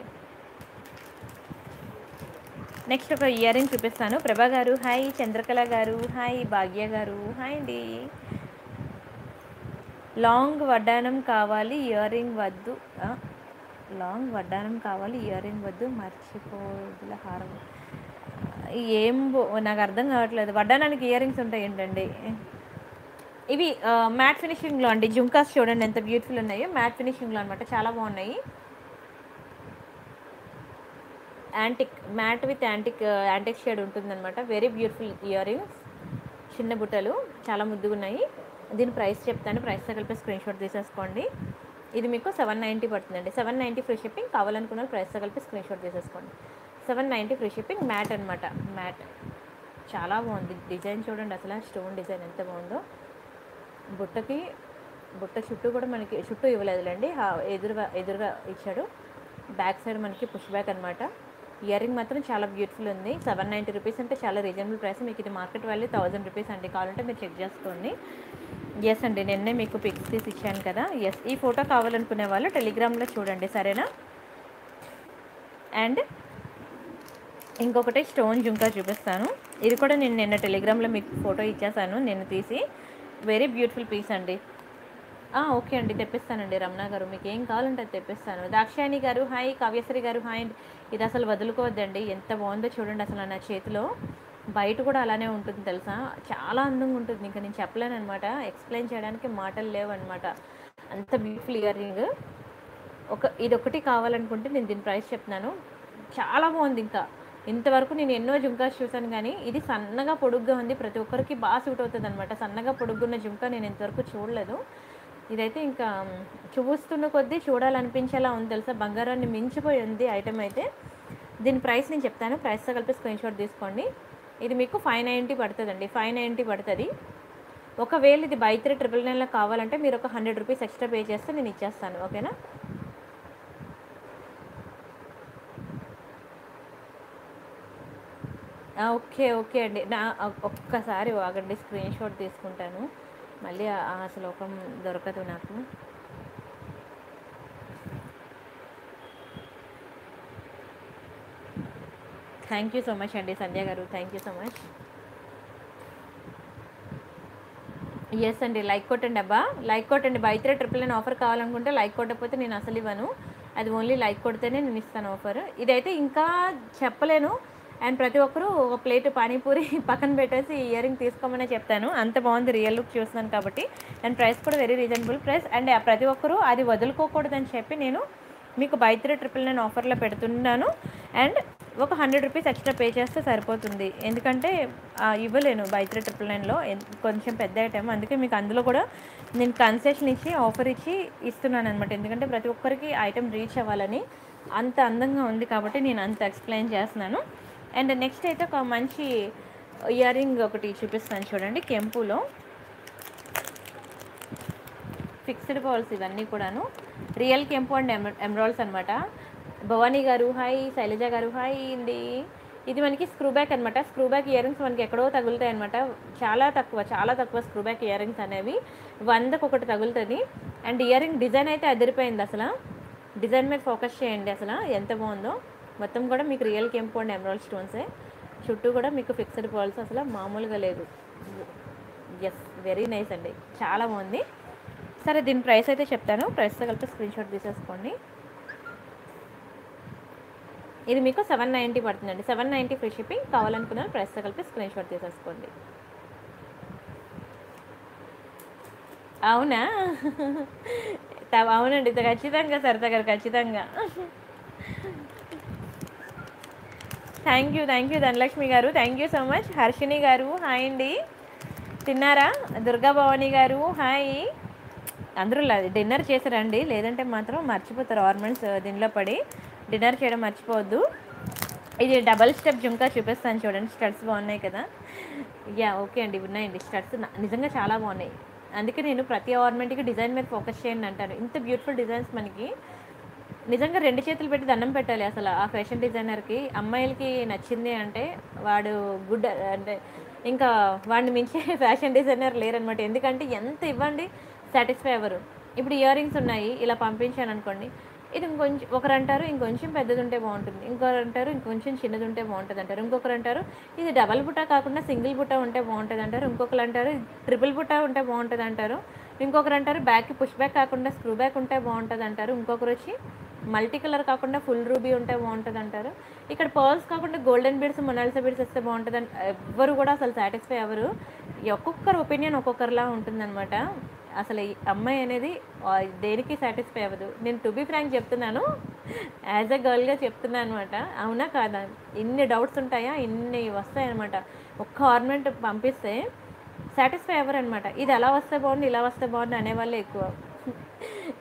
నెక్స్ట్ ఒక ఇయర్ రింగ్ చూపిస్తాను. ప్రభా గారు హాయ్, చంద్రకళ గారు హాయ్, భాగ్య గారు హాయ్ అండి. లాంగ్ వడ్డానం కావాలి, ఇయర్ రింగ్ వద్దు. లాంగ్ వడ్డానం కావాలి, ఇయర్ రింగ్ వద్దు, మర్చిపోదుల హారం. ఏం నాకు అర్థం కావట్లేదు, వడ్డానానికి ఇయర్ రింగ్స్ ఉంటాయి ఏంటండి. ఇవి మ్యాట్ ఫినిషింగ్లో అండి, జుంకాస్ చూడండి ఎంత బ్యూటిఫుల్ ఉన్నాయో, మ్యాట్ ఫినిషింగ్లో అనమాట, చాలా బాగున్నాయి. Antique matte with antique shade ఉంటుందన్నమాట, వెరీ బ్యూటిఫుల్ ఇయర్ రింగ్స్, చిన్న బుట్టలు, చాలా ముద్దుగా ఉన్నాయి. దీని ప్రైస్ చెప్తాను, ప్రైస్తో కలిపి స్క్రీన్ షాట్ తీసేసుకోండి. ఇది మీకు 790 పడుతుందండి. 790 ఫ్రీ షిప్పింగ్. కావాలనుకున్న ప్రైస్తో కలిపి స్క్రీన్ షాట్ తీసేసుకోండి. 790 ఫ్రీ షిప్పింగ్. మ్యాట్ అనమాట, మ్యాట్ చాలా బాగుంది. డిజైన్ చూడండి అసలు, స్టోన్ డిజైన్ ఎంత బాగుందో. బుట్ట చుట్టూ కూడా మనకి చుట్టూ ఇవ్వలేదులేండి, ఎదురుగా ఇచ్చాడు. బ్యాక్ సైడ్ మనకి పుష్ బ్యాక్ అనమాట, ఇయర్ రింగ్ మాత్రం చాలా బ్యూటిఫుల్ ఉంది. 790 రూపీస్ అంటే చాలా రీజనబుల్ ప్రైస్. మీకు ఇది మార్కెట్ వాల్యూ 1000 రూపీస్ అండి. కావాలంటే మీరు చెక్ చేసుకోండి. ఎస్ అండి, నిన్నే మీకు పిక్స్ తీసి ఇచ్చాను కదా. ఎస్, ఈ ఫోటో కావాలనుకునే వాళ్ళు టెలిగ్రామ్లో చూడండి, సరేనా. అండ్ ఇంకొకటి స్టోన్ జుంకా చూపిస్తాను. ఇది కూడా నేను నిన్న టెలిగ్రామ్లో మీకు ఫోటో ఇచ్చేసాను నిన్న తీసి. వెరీ బ్యూటిఫుల్ పీస్ అండి. ఓకే అండి, తెప్పిస్తానండి రమణ గారు, మీకు ఏం కావాలంటే అది తెప్పిస్తాను. దాక్షాయణి గారు హాయ్, కావ్యశ్రీ గారు హాయ్. ఇది అసలు వదులుకోవద్దండి, ఎంత బాగుందో చూడండి. అసలు నా చేతిలో బయట కూడా అలానే ఉంటుంది తెలుసా, చాలా అందంగా ఉంటుంది. ఇంకా నేను చెప్పలేను అనమాట, ఎక్స్ప్లెయిన్ చేయడానికి మాటలు లేవన్నమాట, అంత బ్యూటిఫుల్ ఇయర్ రింగ్. ఇదొకటి కావాలనుకుంటే నేను దీని ప్రైస్ చెప్తున్నాను, చాలా బాగుంది. ఇంకా ఇంతవరకు నేను ఎన్నో జుంకాస్ చూసాను, కానీ ఇది సన్నగా పొడుగ్గా ఉంది, ప్రతి ఒక్కరికి బాగా సూట్ అవుతుంది అనమాట. సన్నగా పొడుగ్గున్న జుంకా నేను ఇంతవరకు చూడలేదు. ఇదైతే ఇంకా చూస్తున్న కొద్దీ చూడాలనిపించేలా ఉంది తెలుసా, బంగారాన్ని మించిపోయి ఉంది ఐటమ్ అయితే. దీని ప్రైస్ నేను చెప్తాను, ప్రైస్తో కలిపి స్క్రీన్ షాట్ తీసుకోండి. ఇది మీకు 590 పడుతుందండి, 590 పడుతుంది. ఒకవేళ ఇది బై 399 కావాలంటే మీరు ఒక 100 రూపీస్ ఎక్స్ట్రా పే చేస్తే నేను ఇచ్చేస్తాను, ఓకేనా. ఓకే ఓకే అండి, నా ఒక్కసారి ఆగండి, స్క్రీన్ షాట్ తీసుకుంటాను. మళ్ళీ ఆ శ్లోకం దొరకదు నాకు. థ్యాంక్ యూ సో మచ్ అండి సంధ్య గారు, thank you so much. Yes అండి, లైక్ కొట్టండి అబ్బా, లైక్ కొట్టండి. బై 399 ఆఫర్ కావాలనుకుంటే లైక్ కొట్టకపోతే నేను అసలు ఇవ్వను, అది ఓన్లీ లైక్ కొడితేనే నేను ఇస్తాను ఆఫర్. ఇదైతే ఇంకా చెప్పలేను. అండ్ ప్రతి ఒక్కరూ ఒక ప్లేట్ పానీపూరి పక్కన పెట్టేసి ఇయర్ రింగ్ తీసుకోమనే చెప్తాను, అంత బాగుంది. రియల్ లుక్ చూస్తున్నాను కాబట్టి, అండ్ ప్రైస్ కూడా వెరీ రీజనబుల్ ప్రైస్. అండ్ ప్రతి ఒక్కరూ అది వదులుకోకూడదని చెప్పి నేను మీకు బై 399 ఆఫర్లో పెడుతున్నాను. అండ్ ఒక 100 రూపీస్ ఎక్స్ట్రా పే చేస్తే సరిపోతుంది, ఎందుకంటే ఇవ్వలేను బై 399లో, కొంచెం పెద్ద ఐటమ్. అందుకే మీకు అందులో కూడా నేను కన్సెషన్ ఇచ్చి ఆఫర్ ఇచ్చి ఇస్తున్నాను అనమాట, ఎందుకంటే ప్రతి ఒక్కరికి ఐటమ్ రీచ్ అవ్వాలని. అంత అందంగా ఉంది కాబట్టి నేను అంత ఎక్స్ప్లెయిన్ చేస్తున్నాను. అండ్ నెక్స్ట్ అయితే ఒక మంచి ఇయర్ రింగ్ ఒకటి చూపిస్తాను చూడండి, కెంపులో ఫిక్స్డ్ బాల్స్ ఇవన్నీ కూడాను. రియల్ కెంపు అండ్ ఎమరాల్డ్స్ అనమాట. భవానీ గారు హాయ్, శైలజ గారు హాయ్ అండి. ఇది మనకి స్క్రూ బ్యాక్ అనమాట. స్క్రూ బ్యాక్ ఇయర్ రింగ్స్ మనకి ఎక్కడో తగులుతాయి అనమాట, చాలా తక్కువ స్క్రూ బ్యాక్ ఇయర్ రింగ్స్ అనేవి 100కి 1 తగులుతుంది. అండ్ ఇయర్ రింగ్ డిజైన్ అయితే అదిరిపోయింది, అసలు డిజైన్ మీద ఫోకస్ చేయండి, అసలు ఎంత బాగుందో. మొత్తం కూడా మీకు రియల్ కెంపు అండ్ ఎమరాల్డ్ స్టోన్సే, చుట్టూ కూడా మీకు ఫిక్స్డ్ బాల్స్, అసలు మామూలుగా లేదు. ఎస్, వెరీ నైస్ అండి, చాలా బాగుంది. సరే, దీని ప్రైస్ అయితే చెప్తాను, ప్రైస్తో కలిపి స్క్రీన్ షాట్ తీసేసుకోండి. ఇది మీకు 790 పడుతుందండి, 790 ఫ్రీ షిప్పింగ్. కావాలనుకున్నారు ప్రైస్తో కలిపి స్క్రీన్ షాట్ తీసేసుకోండి. అవునా, అవునండి, ఖచ్చితంగా సరిత గారు, ఖచ్చితంగా. థ్యాంక్ యూ ధనలక్ష్మి గారు, thank you so much. Harshini గారు హాయ్ అండి, తిన్నారా. దుర్గా భవానీ గారు హాయ్. అందరూ డిన్నర్ చేశారండి, లేదంటే మాత్రం మర్చిపోతారు ఆర్నమెంట్స్ దీనిలో పడి, డిన్నర్ చేయడం మర్చిపోవద్దు. ఇది డబల్ స్టెప్ జుంకా చూపిస్తాను చూడండి, స్టడ్స్ బాగున్నాయి కదా. యా ఓకే అండి, ఉన్నాయండి స్టడ్స్, నిజంగా చాలా బాగున్నాయి. అందుకే నేను ప్రతి ఆర్నమెంట్కి డిజైన్ మీద ఫోకస్ చేయండి అంటాను. ఇంత బ్యూటిఫుల్ డిజైన్స్ మనకి నిజంగా రెండు చేతులు పెట్టి దండం పెట్టాలి అసలు ఆ ఫ్యాషన్ డిజైనర్కి. అమ్మాయిలకి నచ్చింది అంటే వాడు గుడ్, అంటే ఇంకా వాడిని మించే ఫ్యాషన్ డిజైనర్ లేరనమాట. ఎందుకంటే ఎంత ఇవ్వండి సాటిస్ఫై అవ్వరు. ఇప్పుడు ఇయర్ రింగ్స్ ఉన్నాయి, ఇలా పంపించాను అనుకోండి, ఇది ఇంకొంచెం, ఒకరంటారు ఇంకొంచెం పెద్దది ఉంటే బాగుంటుంది, ఇంకొకరంటారు ఇంకొంచెం చిన్నది ఉంటే బాగుంటుంది అంటారు, ఇంకొకరంటారు ఇది డబల్ బుట్ట కాకుండా సింగిల్ బుట్ట ఉంటే బాగుంటుంది అంటారు, ఇంకొకరు అంటారు ట్రిపుల్ బుట్ట ఉంటే బాగుంటుంది అంటారు, ఇంకొకరు అంటారు బ్యాక్కి పుష్ బ్యాక్ కాకుండా స్క్రూ బ్యాక్ ఉంటే బాగుంటుంది అంటారు, ఇంకొకరు వచ్చి మల్టీ కలర్ కాకుండా ఫుల్ రూబీ ఉంటే బాగుంటుంది అంటారు, ఇక్కడ పర్ల్స్ కాకుండా గోల్డెన్ బీడ్స్ మొనాలిసా బీడ్స్ వస్తే బాగుంటుంది అని ఎవ్వరు కూడా అసలు సాటిస్ఫై అవ్వరు. ఒక్కొక్కరు ఒపీనియన్ ఒక్కొక్కరిలా ఉంటుందన్నమాట. అసలు ఈ అమ్మాయి అనేది దేనికి సాటిస్ఫై అవ్వదు. నేను టు బీ ఫ్రాంక్ చెప్తున్నాను, యాజ్ ఎ గర్ల్గా చెప్తున్నాను అనమాట. అవునా కాదా, ఇన్ని డౌట్స్ ఉంటాయా, ఇన్ని వస్తాయన్నమాట. ఒక్క ఆర్నమెంట్ పంపిస్తే సాటిస్ఫై అవ్వరు అనమాట. ఇది అలా వస్తే బాగుంది, ఇలా వస్తే బాగుంది అనేవాళ్ళే ఎక్కువ,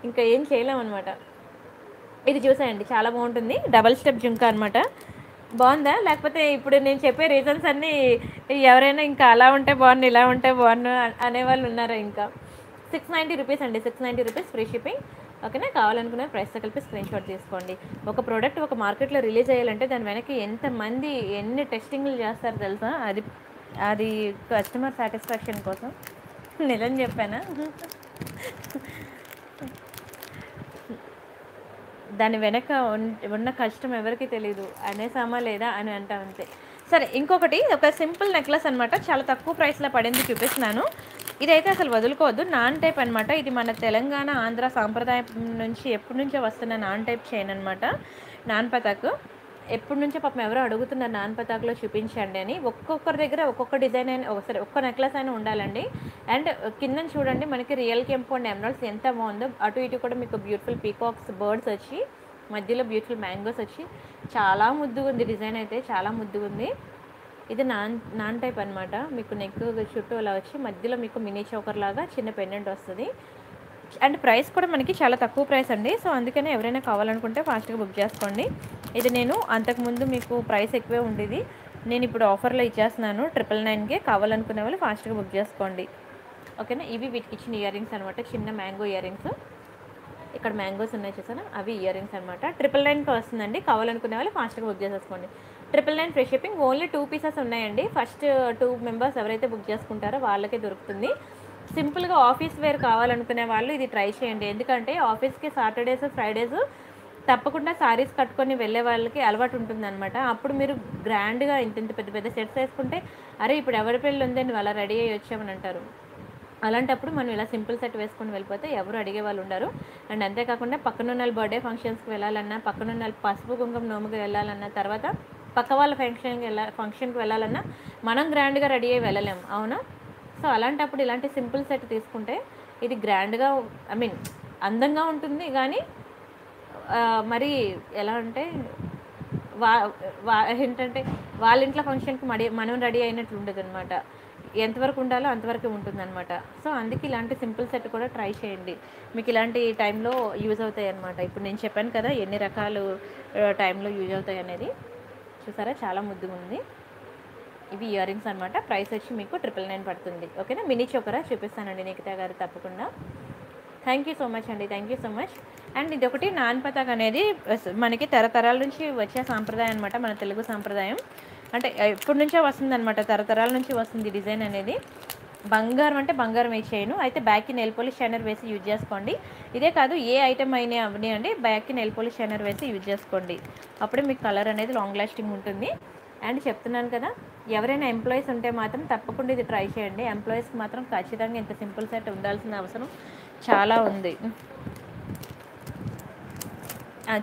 ఇంకా ఏం చేయలేమన్నమాట. ఇది చూసాయండి, చాలా బాగుంటుంది, డబల్ స్టెప్ జుంకా అనమాట. బాగుందా, లేకపోతే ఇప్పుడు నేను చెప్పే రీజన్స్ అన్నీ ఎవరైనా ఇంకా అలా ఉంటే బాగుంది, ఇలా ఉంటే బాగుండు అనేవాళ్ళు ఉన్నారా. ఇంకా 690 రూపీస్ అండి, 690 రూపీస్ ఫ్రీ షిప్పింగ్. ఓకేనా? కావాలనుకున్న ప్రైస్ కలిపి స్క్రీన్ షాట్ తీసుకోండి. ఒక ప్రోడక్ట్ ఒక మార్కెట్లో రిలీజ్ చేయాలంటే దాని వెనక ఎంతమంది ఎన్ని టెస్టింగ్లు చేస్తారు తెలుసా? అది అది కస్టమర్ సాటిస్ఫాక్షన్ కోసం. నిజం చెప్పానా? దాని వెనక ఉన్న కష్టం ఎవరికి తెలీదు. అనేసామా లేదా అని అంటా అంతే. సరే, ఇంకొకటి ఒక సింపుల్ నెక్లెస్ అనమాట. చాలా తక్కువ ప్రైస్లో పడింది, చూపిస్తున్నాను. ఇదైతే అసలు వదులుకోవద్దు. నాన్ టైప్ అనమాట. ఇది మన తెలంగాణ ఆంధ్ర సాంప్రదాయం నుంచి ఎప్పటి నుంచో వస్తున్న నాన్ టైప్ చైన్ అనమాట. నాన్ పతాకు ఎప్పటి నుంచో పాపం ఎవరో అడుగుతున్నారు నాన్ పతాకులో చూపించండి అని. ఒక్కొక్కరి దగ్గర ఒక్కొక్క డిజైన్ అయినా ఒకసారి ఒక్క నెక్లెస్ అయినా ఉండాలండి. అండ్ కింద చూడండి మనకి రియల్ కెంపు అండ్ ఎమరాల్డ్స్ ఎంత బాగుందో. అటు ఇటు కూడా మీకు బ్యూటిఫుల్ పీకాక్స్ బర్డ్స్ వచ్చి మధ్యలో బ్యూటిఫుల్ మ్యాంగోస్ వచ్చి చాలా ముద్దుగా ఉంది. డిజైన్ అయితే చాలా ముద్దుగా ఉంది. ఇది నాన్ టైప్ అనమాట. మీకు నెక్ చుట్టూ అలా వచ్చి మధ్యలో మీకు మినీ చౌకర్ లాగా చిన్న పెండెంట్ వస్తుంది. అండ్ ప్రైస్ కూడా మనకి చాలా తక్కువ ప్రైస్ అండి. సో అందుకనే ఎవరైనా కావాలనుకుంటే ఫాస్ట్గా బుక్ చేసుకోండి. ఇది నేను అంతకుముందు మీకు ప్రైస్ ఎక్కువే ఉండేది, నేను ఇప్పుడు ఆఫర్లో ఇచ్చేస్తున్నాను 999కే. కావాలనుకునే వాళ్ళు ఫాస్ట్గా బుక్ చేసుకోండి, ఓకేనా? ఇవి వీటికి ఇచ్చిన ఇయర్ రింగ్స్ అనమాట. చిన్న మ్యాంగో ఇయర్ రింగ్స్, ఇక్కడ మ్యాంగోస్ ఉన్నాయి చూసాను, అవి ఇయర్ రింగ్స్ అనమాట. 999కి వస్తుందండి. కావాలనుకునే వాళ్ళు ఫాస్ట్గా బుక్ చేసేసుకోండి. 999 ఫ్రీ షిప్పింగ్. ఓన్లీ 2 పీసెస్ ఉన్నాయండి. ఫస్ట్ 2 మెంబర్స్ ఎవరైతే బుక్ చేసుకుంటారో వాళ్ళకే దొరుకుతుంది. సింపుల్గా ఆఫీస్ వేర్ కావాలనుకునే వాళ్ళు ఇది ట్రై చేయండి. ఎందుకంటే ఆఫీస్కి సాటర్డేస్ ఫ్రైడేస్ తప్పకుండా శారీస్ కట్టుకొని వెళ్ళే వాళ్ళకి అలవాటు ఉంటుందన్నమాట. అప్పుడు మీరు గ్రాండ్గా ఇంత పెద్ద పెద్ద సెట్స్ వేసుకుంటే అరే ఇప్పుడు ఎవరి పెళ్ళి ఉందే నువ్వు అలా రెడీ అయ్యి వచ్చామని అంటారు. అలాంటప్పుడు మనం ఇలా సింపుల్ సెట్ వేసుకొని వెళ్ళిపోతే ఎవరు అడిగే వాళ్ళు ఉండరు. అండ్ అంతేకాకుండా పక్కనున్న బర్త్డే ఫంక్షన్స్కి వెళ్ళాలన్నా, పక్కనున్న పసుపు కుంకుమ నోముకి వెళ్ళాలన్నా, తర్వాత పక్క వాళ్ళ ఫంక్షన్కి వెళ్ళాలన్నా మనం గ్రాండ్గా రెడీ అయ్యి వెళ్ళలేము, అవునా? సో అలాంటప్పుడు ఇలాంటి సింపుల్ సెట్ తీసుకుంటే ఇది గ్రాండ్గా ఐ మీన్ అందంగా ఉంటుంది. కానీ మరి ఎలా అంటే ఏంటంటే వాళ్ళ ఇంట్లో ఫంక్షన్కి మనం రెడీ అయినట్లు ఉండదు అనమాట. ఎంతవరకు ఉండాలో అంతవరకు ఉంటుందన్నమాట. సో అందుకే ఇలాంటి సింపుల్ సెట్ కూడా ట్రై చేయండి, మీకు ఇలాంటి టైంలో యూజ్ అవుతాయి అన్నమాట. ఇప్పుడు నేను చెప్పాను కదా ఎన్ని రకాలు టైంలో యూజ్ అవుతాయి అనేది, చూసారా? చాలా ముద్దుగా ఉంది. ఇవి ఇయర్ రింగ్స్ అనమాట. ప్రైస్ వచ్చి మీకు 999 పడుతుంది, ఓకేనా? మినీ చోకరా చూపిస్తానండి నిఖితా గారు తప్పకుండా. థ్యాంక్ యూ సో మచ్ అండి, thank you so much. And ఇదొకటి నాన్ పతాక్ అనేది మనకి తరతరాల నుంచి వచ్చే సాంప్రదాయం అనమాట. మన తెలుగు సాంప్రదాయం అంటే ఎప్పటి నుంచో వస్తుంది అనమాట, తరతరాల నుంచి వస్తుంది డిజైన్ అనేది. బంగారం అంటే బంగారం వేసి చేయను అయితే బ్యాక్కి నెయిల్ పోలిష్ షైనర్ వేసి యూజ్ చేసుకోండి. ఇదే కాదు ఏ ఐటమ్ అయినా అండి, బ్యాక్కి నెయిల్ పోలిష్ షైనర్ వేసి యూజ్ చేసుకోండి. అప్పుడే మీకు కలర్ అనేది లాంగ్ లాస్టింగ్ ఉంటుంది. అండ్ చెప్తున్నాను కదా, ఎవరైనా ఎంప్లాయీస్ ఉంటే మాత్రం తప్పకుండా ఇది ట్రై చేయండి. ఎంప్లాయీస్కి మాత్రం ఖచ్చితంగా ఇంత సింపుల్ సెట్ ఉండాల్సిన అవసరం చాలా ఉంది.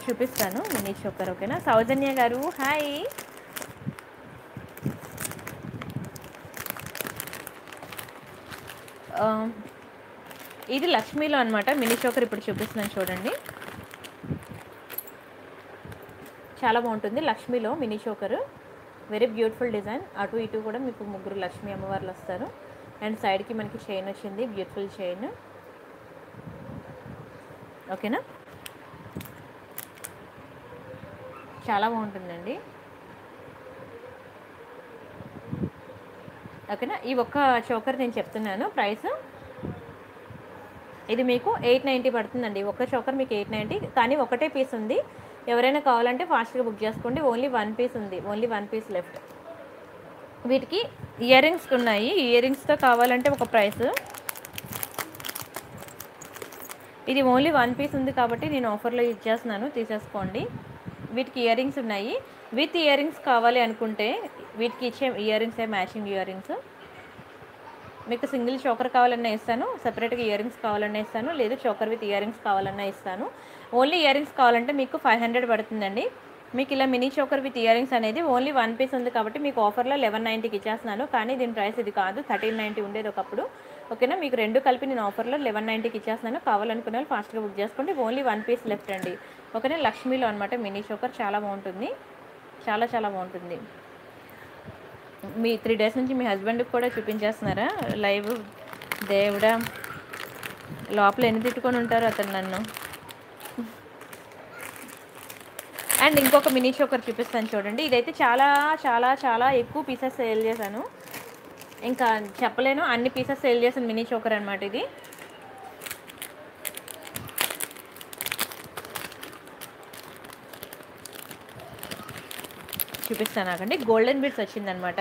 చూపిస్తాను మినీ చోకర్, ఓకేనా? సౌజన్య గారు హాయ్. ఇది లక్ష్మీలో అనమాట మినీ చోకర్. ఇప్పుడు చూపిస్తున్నాను చూడండి, చాలా బాగుంటుంది. లక్ష్మీలో mini choker very beautiful design. అటు ఇటు కూడా మీకు ముగ్గురు లక్ష్మీ అమ్మవార్లు వస్తారు. అండ్ సైడ్కి మనకి చైన్ వచ్చింది, బ్యూటిఫుల్ చైన్, ఓకేనా? చాలా బాగుంటుందండి, ఓకేనా? ఈ ఒక్క చోకర్ నేను చెప్తున్నాను ప్రైస్. ఇది మీకు 890 పడుతుందండి. ఒక్క చోకర్ మీకు 890, కానీ ఒకటే పీస్ ఉంది. ఎవరైనా కావాలంటే ఫాస్ట్గా బుక్ చేసుకోండి. ఓన్లీ 1 పీస్ ఉంది, ఓన్లీ 1 పీస్ లెఫ్ట్. వీటికి ఇయర్ రింగ్స్ ఉన్నాయి. ఇయర్ రింగ్స్తో కావాలంటే ఒక ప్రైస్. ఇది ఓన్లీ 1 పీస్ ఉంది కాబట్టి నేను ఆఫర్లో ఇచ్చేస్తున్నాను, తీసేసుకోండి. వీటికి ఇయర్ రింగ్స్ ఉన్నాయి. విత్ ఇయర్ రింగ్స్ కావాలి అనుకుంటే వీటికి ఇచ్చే ఇయర్ రింగ్సే మ్యాచింగ్ ఇయర్ రింగ్స్. మీకు సింగిల్ చోకర్ కావాలన్నా ఇస్తాను, సపరేట్గా ఇయర్ రింగ్స్ కావాలన్నా ఇస్తాను, లేదా చోకర్ విత్ ఇయర్ రింగ్స్ కావాలన్నా ఇస్తాను. ఓన్లీ ఇయర్ రింగ్స్ కావాలంటే మీకు 500 పడుతుందండి. మీకు ఇలా mini choker with ear rings అనేది ఓన్లీ 1 పీస్ ఉంది కాబట్టి మీకు ఆఫర్లో 1190కి ఇచ్చేస్తున్నాను. కానీ దీని ప్రైస్ ఇది కాదు, 1390 ఉండేది ఒకప్పుడు, ఓకేనా? మీకు రెండు కలిపి నేను ఆఫర్లో 1190కి ఇచ్చేస్తున్నాను. కావాలనుకునే వాళ్ళు ఫాస్ట్గా బుక్ చేసుకోండి. ఓన్లీ 1 పీస్ లెఫ్ట్ అండి, ఓకేనా? లక్ష్మీలో అనమాట మినీ చోకర్. చాలా బాగుంటుంది, చాలా చాలా బాగుంటుంది. మీ 3 డేస్ నుంచి మీ హస్బెండ్కి కూడా చూపించేస్తున్నారా లైవ్? దేవుడా, లోపల ఎన్ని తిట్టుకొని ఉంటారు అతను నన్ను. అండ్ ఇంకొక మినీ చోకర్ చూపిస్తాను చూడండి. ఇదైతే చాలా చాలా చాలా ఎక్కువ పీసెస్ సేల్ చేశాను, ఇంకా చెప్పలేను. అన్ని పీసెస్ సేల్ చేసిన మినీ చోకర్ అనమాట ఇది. చూపిస్తానండి గోల్డెన్ బిట్స్ వచ్చింది అన్నమాట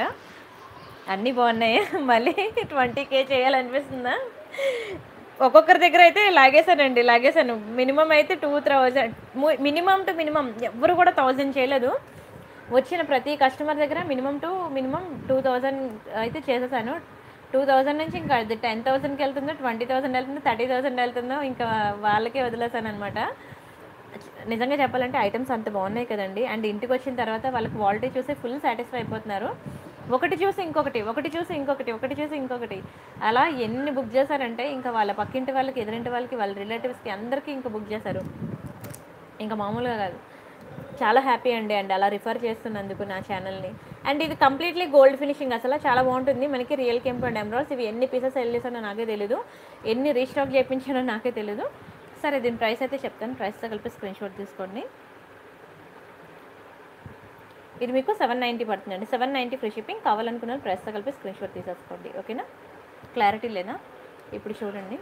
అన్ని బాగున్నాయి మళ్ళీ 20k చేయాలనిపిస్తుందా ఒక్కొక్కరి దగ్గర అయితే లాగేసానండి లాగేసాను మినిమం అయితే 2000 మినిమం టు మినిమం ఎవరు కూడా 1000 చేయలేదు వచ్చిన ప్రతి కస్టమర్ దగ్గర మినిమం టు మినిమం 2000 అయితే చేసేసాను 2000 నుంచి ఇంకా 10000కి వెళ్తుందో 20000 వెళ్తుందో 30000 వెళ్తుందో ఇంకా వాళ్ళకే వదిలేసాను అన్నమాట నిజంగా చెప్పాలంటే ఐటమ్స్ అంత బాగున్నాయి కదండి అండ్ ఇంటికి వచ్చిన తర్వాత వాళ్ళ క్వాలిటీ చూసి ఫుల్ సాటిస్ఫై అయిపోతున్నారు ఒకటి చూసి ఇంకొకటి ఒకటి చూసి ఇంకొకటి ఒకటి చూసి ఇంకొకటి అలా ఎన్ని బుక్ చేశారంటే ఇంకా వాళ్ళ పక్కింటి వాళ్ళకి ఎదురింటి వాళ్ళకి వాళ్ళ రిలేటివ్స్కి అందరికీ ఇంకా బుక్ చేశారు ఇంకా మామూలుగా కాదు చాలా హ్యాపీ అండి అండ్ అలా రిఫర్ చేస్తున్నందుకు నా ఛానల్ని అండ్ ఇది కంప్లీట్లీ గోల్డ్ ఫినిషింగ్ అసలు చాలా బాగుంటుంది మనకి రియల్ కెంప్ అండ్ ఎమరాల్డ్స్ ఇవి ఎన్ని పీసెస్ వెళ్ళేసానో నాకే తెలీదు ఎన్ని రీస్టాక్ చేయించానో నాకే తెలీదు సరే దీని ప్రైస్ అయితే చెప్తాను ప్రైస్తో కలిపి స్క్రీన్ షాట్ తీసుకోండి ఇది మీకు 790 పడుతుందండి 790 ఫ్రీ షిప్పింగ్ కావాలనుకున్న ప్రైస్తో కలిపి స్క్రీన్ షాట్ తీసేసుకోండి ఓకేనా క్లారిటీ లేదా ఇప్పుడు చూడండి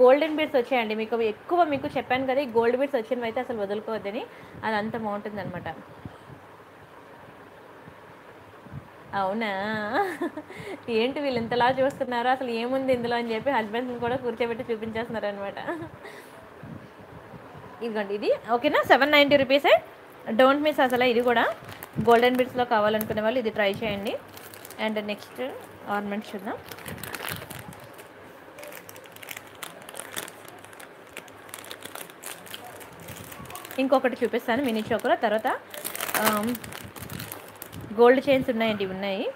గోల్డెన్ బీడ్స్ వచ్చాయండి మీకు ఎక్కువ మీకు చెప్పాను కదా ఈ గోల్డ్ బీడ్స్ వచ్చినవి అయితే అసలు వదులుకోవద్దని అది అంత బాగుంటుంది అనమాట అవునా ఏంటి వీళ్ళు ఇంతలా చూస్తున్నారు అసలు ఏముంది ఇందులో అని చెప్పి హస్బెండ్ని కూడా కూర్చోబెట్టి చూపించేస్తున్నారు అనమాట ఇదిగోండి ఇది ఓకేనా 790 రూపీసే డోంట్ మిస్ అసలు ఇది కూడా గోల్డెన్ బిట్స్లో కావాలనుకునే వాళ్ళు ఇది ట్రై చేయండి అండ్ నెక్స్ట్ ఆర్నమెంట్ చూద్దాం ఇంకొకటి చూపిస్తాను మినీ చోకర తర్వాత గోల్డ్ చైన్స్ ఉన్నాయండి ఉన్నాయి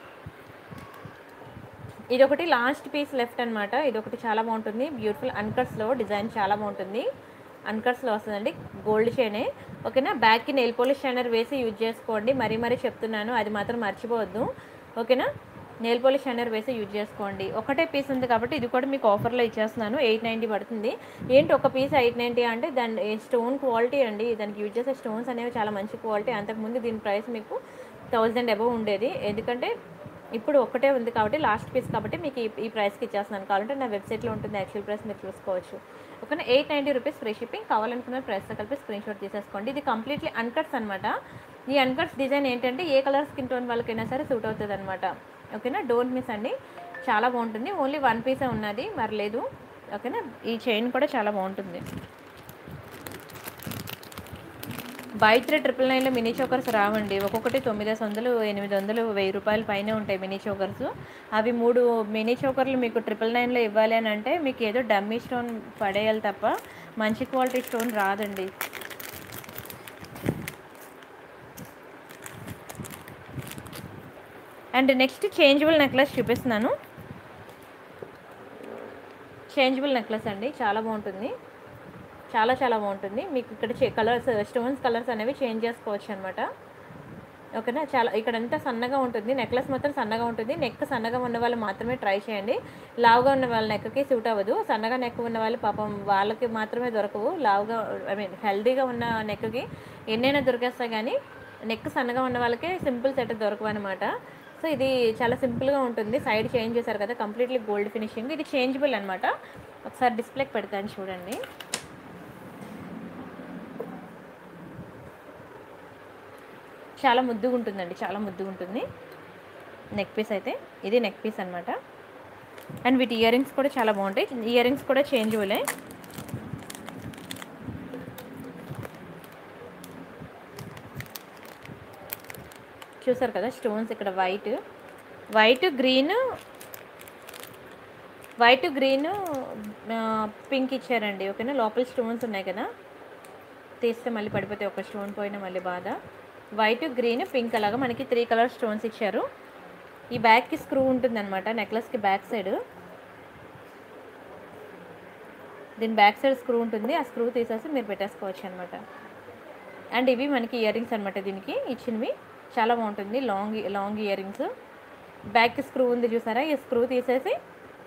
ఇదొకటి లాస్ట్ పీస్ లెఫ్ట్ అనమాట ఇదొకటి చాలా బాగుంటుంది బ్యూటిఫుల్ అన్కట్స్లో డిజైన్ చాలా బాగుంటుంది అన్కట్స్లో వస్తుందండి గోల్డ్ చైనే ఓకేనా బ్యాక్కి నెయిల్ పోలిష్ షైనర్ వేసి యూజ్ చేసుకోండి మరీ మరీ చెప్తున్నాను అది మాత్రం మర్చిపోవద్దు ఓకేనా నెయిల్ పోలిష్ షైనర్ వేసి యూజ్ చేసుకోండి ఒకటే పీస్ ఉంది కాబట్టి ఇది కూడా మీకు ఆఫర్లో ఇచ్చేస్తున్నాను 890 పడుతుంది ఏంటి ఒక పీస్ 890 అంటే దాని స్టోన్ క్వాలిటీ అండి దానికి యూజ్ చేసే స్టోన్స్ అనేవి చాలా మంచి క్వాలిటీ అంతకుముందు దీని ప్రైస్ మీకు 1000 అబవ్ ఉండేది ఎందుకంటే ఇప్పుడు ఒక్కటే ఉంది కాబట్టి లాస్ట్ పీస్ కాబట్టి మీకు ఈ ప్రైస్కి ఇచ్చేస్తున్నాను కావాలంటే నా వెబ్సైట్లో ఉంటుంది యాక్చువల్ ప్రైస్ మీరు చూసుకోవచ్చు ఓకేనా 890 రూపీస్ ఫ్రీ షిప్పింగ్ కావాలనుకున్న ప్రైస్తో కలిపి స్క్రీన్ షాట్ తీసేసుకోండి ఇది కంప్లీట్లీ అన్కట్స్ అనమాట ఈ అన్కట్స్ డిజైన్ ఏంటంటే ఏ కలర్ స్కిన్ టోన్ వాళ్ళకైనా సరే సూట్ అవుతుంది అనమాట ఓకేనా డోంట్ మిస్ అండి చాలా బాగుంటుంది ఓన్లీ 1 పీసే ఉన్నది మరి లేదు ఓకేనా ఈ చైన్ కూడా చాలా బాగుంటుంది బయట 999లో మినీ చోకర్స్ రావండి ఒక్కొక్కటి 900 800 1000 రూపాయల పైన ఉంటాయి మినీ చోకర్స్ అవి 3 మినీ చోకర్లు మీకు 999లో ఇవ్వాలి అని అంటే మీకు ఏదో డమ్మీ స్టోన్ పడేయాలి తప్ప మంచి క్వాలిటీ స్టోన్ రాదండి అండ్ నెక్స్ట్ చేంజబుల్ నెక్లెస్ చూపిస్తున్నాను చేంజబుల్ నెక్లెస్ అండి చాలా బాగుంటుంది చాలా చాలా బాగుంటుంది మీకు ఇక్కడ కలర్స్ స్టోన్స్ కలర్స్ అనేవి చేంజ్ చేసుకోవచ్చు అనమాట ఓకేనా చాలా ఇక్కడంతా సన్నగా ఉంటుంది నెక్లెస్ మాత్రం సన్నగా ఉంటుంది నెక్ సన్నగా ఉన్న వాళ్ళు మాత్రమే ట్రై చేయండి లావుగా ఉన్న వాళ్ళ నెక్కి సూట్ అవ్వదు సన్నగా నెక్ ఉన్న వాళ్ళు పాపం వాళ్ళకి మాత్రమే దొరకవు లావుగా ఐ మీన్ హెల్దీగా ఉన్న నెక్కి ఎన్నైనా దొరికేస్తా కానీ నెక్ సన్నగా ఉన్న వాళ్ళకే సింపుల్ సెట్ దొరకవు అనమాట సో ఇది చాలా సింపుల్గా ఉంటుంది సైడ్ చేంజ్ చేశారు కదా కంప్లీట్లీ గోల్డ్ ఫినిషింగ్ ఇది చేంజబుల్ అనమాట ఒకసారి డిస్ప్లేకి పెడతాను చూడండి చాలా ముద్దుగా ఉంటుందండి చాలా ముద్దుగా ఉంటుంది నెక్ పీస్ అయితే ఇది నెక్ పీస్ అనమాట అండ్ వీటి ఇయర్ రింగ్స్ కూడా చాలా బాగుంటాయి ఇయర్ రింగ్స్ కూడా చేంజబులే చూసారు కదా స్టోన్స్ ఇక్కడ వైట్ వైట్ గ్రీన్ పింక్ ఇచ్చారండి ఓకేనా లోపల స్టోన్స్ ఉన్నాయి కదా తీస్తే మళ్ళీ పడిపోతే ఒక స్టోన్ పోయినా మళ్ళీ బాధ వైట్ గ్రీన్ పింక్ అలాగా మనకి 3 కలర్ స్టోన్స్ ఇచ్చారు ఈ బ్యాక్కి స్క్రూ ఉంటుందన్నమాట నెక్లెస్కి బ్యాక్ సైడ్ దీని బ్యాక్ సైడ్ స్క్రూ ఉంటుంది ఆ స్క్రూ తీసేసి మీరు పెట్టేసుకోవచ్చు అనమాట అండ్ ఇవి మనకి ఇయర్ రింగ్స్ అనమాట దీనికి ఇచ్చినవి చాలా బాగుంటుంది long long ear rings back screw ఉంది చూసారా ఈ స్క్రూ తీసేసి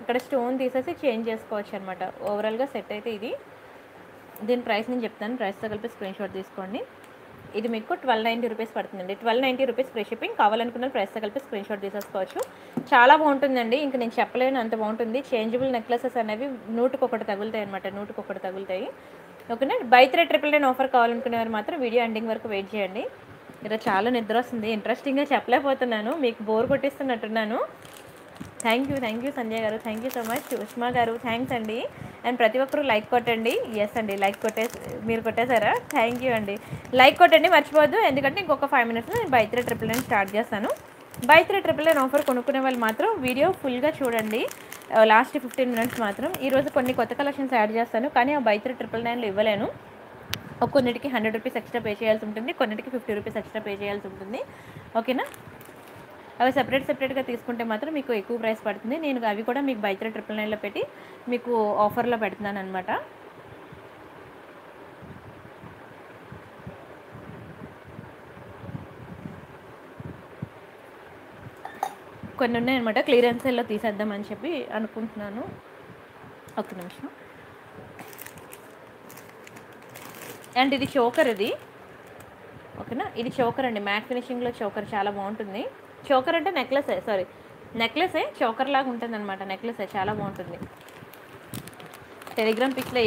ఇక్కడ స్టోన్ తీసేసి చేంజ్ చేసుకోవచ్చు అనమాట ఓవరాల్గా సెట్ అయితే ఇది దీని ప్రైస్ నేను చెప్తాను ప్రైస్తో కలిపి స్క్రీన్ షాట్ తీసుకోండి ఇది మీకు 1290 రూపీస్ పడుతుందండి 1290 రూపీస్ ఫ్రీ షిప్పింగ్ కావాలనుకున్న ప్రైస్తో కలిపి స్క్రీన్ షాట్ తీసేసుకోవచ్చు చాలా బాగుంటుందండి ఇంక నేను చెప్పలేను అంత బాగుంటుంది చేంజబుల్ నెక్లెసెస్ అనేవి 100కి 1 తగులుతాయి అనమాట 100కి 1 తగులుతాయి ఓకేనా బై 399 ఆఫర్ కావాలనుకునే వారు మాత్రం వీడియో ఎండింగ్ వరకు వెయిట్ చేయండి ఈరోజు చాలా నిద్ర వస్తుంది, ఇంట్రెస్టింగ్గా చెప్పలేకపోతున్నాను, మీకు బోర్ కొట్టిస్తున్నట్టున్నాను. థ్యాంక్ యూ సంజయ్ గారు, thank you so much. Ushma గారు థ్యాంక్స్ అండి. అండ్ ప్రతి ఒక్కరు లైక్ కొట్టండి. ఎస్ అండి, లైక్ మీరు కొట్టేశారా? థ్యాంక్ యూ అండి. లైక్ కొట్టండి మర్చిపోద్దు, ఎందుకంటే ఇంకొక 5 నిమిషాలు నేను Buy 3 Triple 9 స్టార్ట్ చేస్తాను. Buy 3 Triple 9 ఆఫర్ కొనుక్కునే వాళ్ళు మాత్రం వీడియో ఫుల్గా చూడండి, లాస్ట్ 15 నిమిషాలు మాత్రం. ఈరోజు కొన్ని కొత్త కలెక్షన్స్ యాడ్ చేస్తాను, కానీ ఆ Buy 3 Triple 9 ఇవ్వలేను. కొన్నిటికి ₹100 ఎక్స్ట్రా పే చేయాల్సి ఉంటుంది, కొన్నిటికి ₹50 ఎక్స్ట్రా పే చేయాల్సి ఉంటుంది. ఓకేనా? అవి సెపరేట్గా తీసుకుంటే మాత్రం మీకు ఎక్కువ ప్రైస్ పడుతుంది. నేను అవి కూడా మీకు Buy 3 Triple 9లో పెట్టి మీకు ఆఫర్లో పెడుతున్నాను అనమాట. కొన్ని ఉన్నాయన్నమాట, క్లియరెన్స్ సేల్లో తీసేద్దామని చెప్పి అనుకుంటున్నాను. ఒక్క నిమిషం. అండ్ ఇది చోకర్, ఇది ఓకేనా, ఇది చోకర్ అండి. మ్యాట్ ఫినిషింగ్లో చోకర్ చాలా బాగుంటుంది. చోకర్ అంటే నెక్లెసే చోకర్ లాగా ఉంటుంది అనమాట. నెక్లెసే చాలా బాగుంటుంది. టెలిగ్రామ్ పిక్స్లో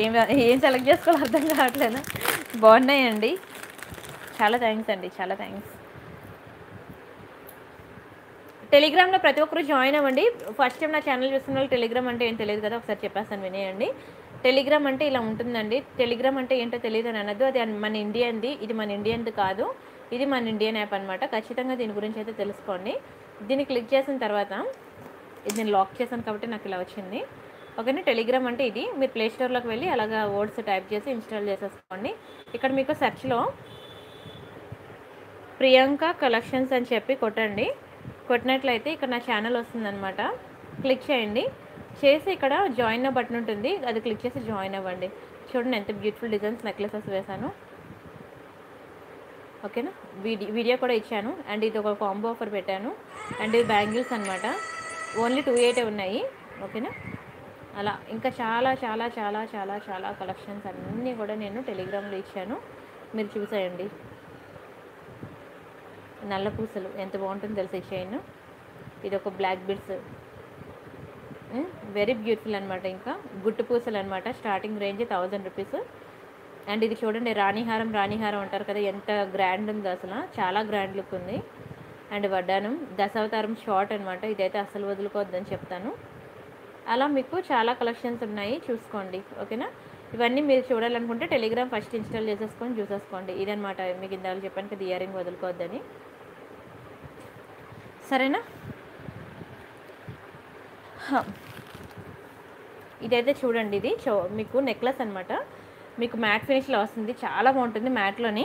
ఏం సెలెక్ట్ చేసుకోవాలి అర్థం కావట్లేదు. బాగున్నాయండి, చాలా థ్యాంక్స్ అండి, చాలా థ్యాంక్స్. టెలిగ్రామ్లో ప్రతి ఒక్కరు జాయిన్ అవ్వండి. ఫస్ట్ టైం నా ఛానల్ చూస్తున్న వాళ్ళు టెలిగ్రామ్ అంటే ఏం తెలియదు కదా, ఒకసారి చెప్పేస్తాను వినేయండి. టెలిగ్రామ్ అంటే ఇలా ఉంటుందండి. టెలిగ్రామ్ అంటే ఏంటో తెలియదు అని అనద్దు, అది మన ఇండియాది, ఇది మన ఇండియాది కాదు, ఇది మన ఇండియన్ యాప్ అనమాట. ఖచ్చితంగా దీని గురించి అయితే తెలుసుకోండి. దీన్ని క్లిక్ చేసిన తర్వాత ఇది నేను లాక్ చేశాను కాబట్టి నాకు ఇలా వచ్చింది. ఓకేనా, టెలిగ్రామ్ అంటే ఇది. మీరు ప్లేస్టోర్లోకి వెళ్ళి అలాగా వర్డ్స్ టైప్ చేసి ఇన్స్టాల్ చేసేసుకోండి. ఇక్కడ మీకు సెర్చ్లో ప్రియాంక కలెక్షన్స్ అని చెప్పి కొట్టండి. కొట్టినట్లయితే ఇక్కడ నా ఛానల్ వస్తుందన్నమాట. క్లిక్ చేయండి, చేసి ఇక్కడ జాయిన్ అవ్వ బటన్ ఉంటుంది, అది క్లిక్ చేసి జాయిన్ అవ్వండి. చూడండి ఎంత బ్యూటిఫుల్ డిజైన్స్ నెక్లెసెస్ వేశాను. ఓకేనా, వీడియో కూడా ఇచ్చాను. అండ్ ఇది ఒక కాంబో ఆఫర్ పెట్టాను. అండ్ ఇవి బ్యాంగిల్స్ అనమాట, ఓన్లీ 280 ఉన్నాయి. ఓకేనా, అలా ఇంకా చాలా చాలా చాలా చాలా చాలా కలెక్షన్స్ అన్నీ కూడా నేను టెలిగ్రామ్లో ఇచ్చాను, మీరు చూసేయండి. నల్ల పూసలు ఎంత బాగుంటుందో తెలిసి ఇచ్చాను. ఇది ఒక బ్లాక్ బిడ్స్, వెరీ బ్యూటిఫుల్ అనమాట. ఇంకా గుట్టు పూసలు అనమాట, స్టార్టింగ్ రేంజ్ ₹1000. అండ్ ఇది చూడండి, రాణిహారం అంటారు కదా, ఎంత గ్రాండ్ ఉంది అసలు, చాలా గ్రాండ్ లుక్ ఉంది. అండ్ వడ్డానం దశావతారం షార్ట్ అనమాట, ఇదైతే అసలు వదులుకోవద్దని చెప్తాను. అలా మీకు చాలా కలెక్షన్స్ ఉన్నాయి, చూసుకోండి. ఓకేనా, ఇవన్నీ మీరు చూడాలనుకుంటే టెలిగ్రామ్ ఫస్ట్ ఇన్స్టాల్ చేసేసుకొని చూసేసుకోండి. ఇదనమాట మీకు ఇందాక చెప్పాను కదా, ఇయరింగ్ వదులుకోవద్దని. సరేనా, ఇదైతే చూడండి, ఇది మీకు నెక్లెస్ అనమాట, మీకు మ్యాట్ ఫినిష్లో వస్తుంది, చాలా బాగుంటుంది మ్యాట్లోని.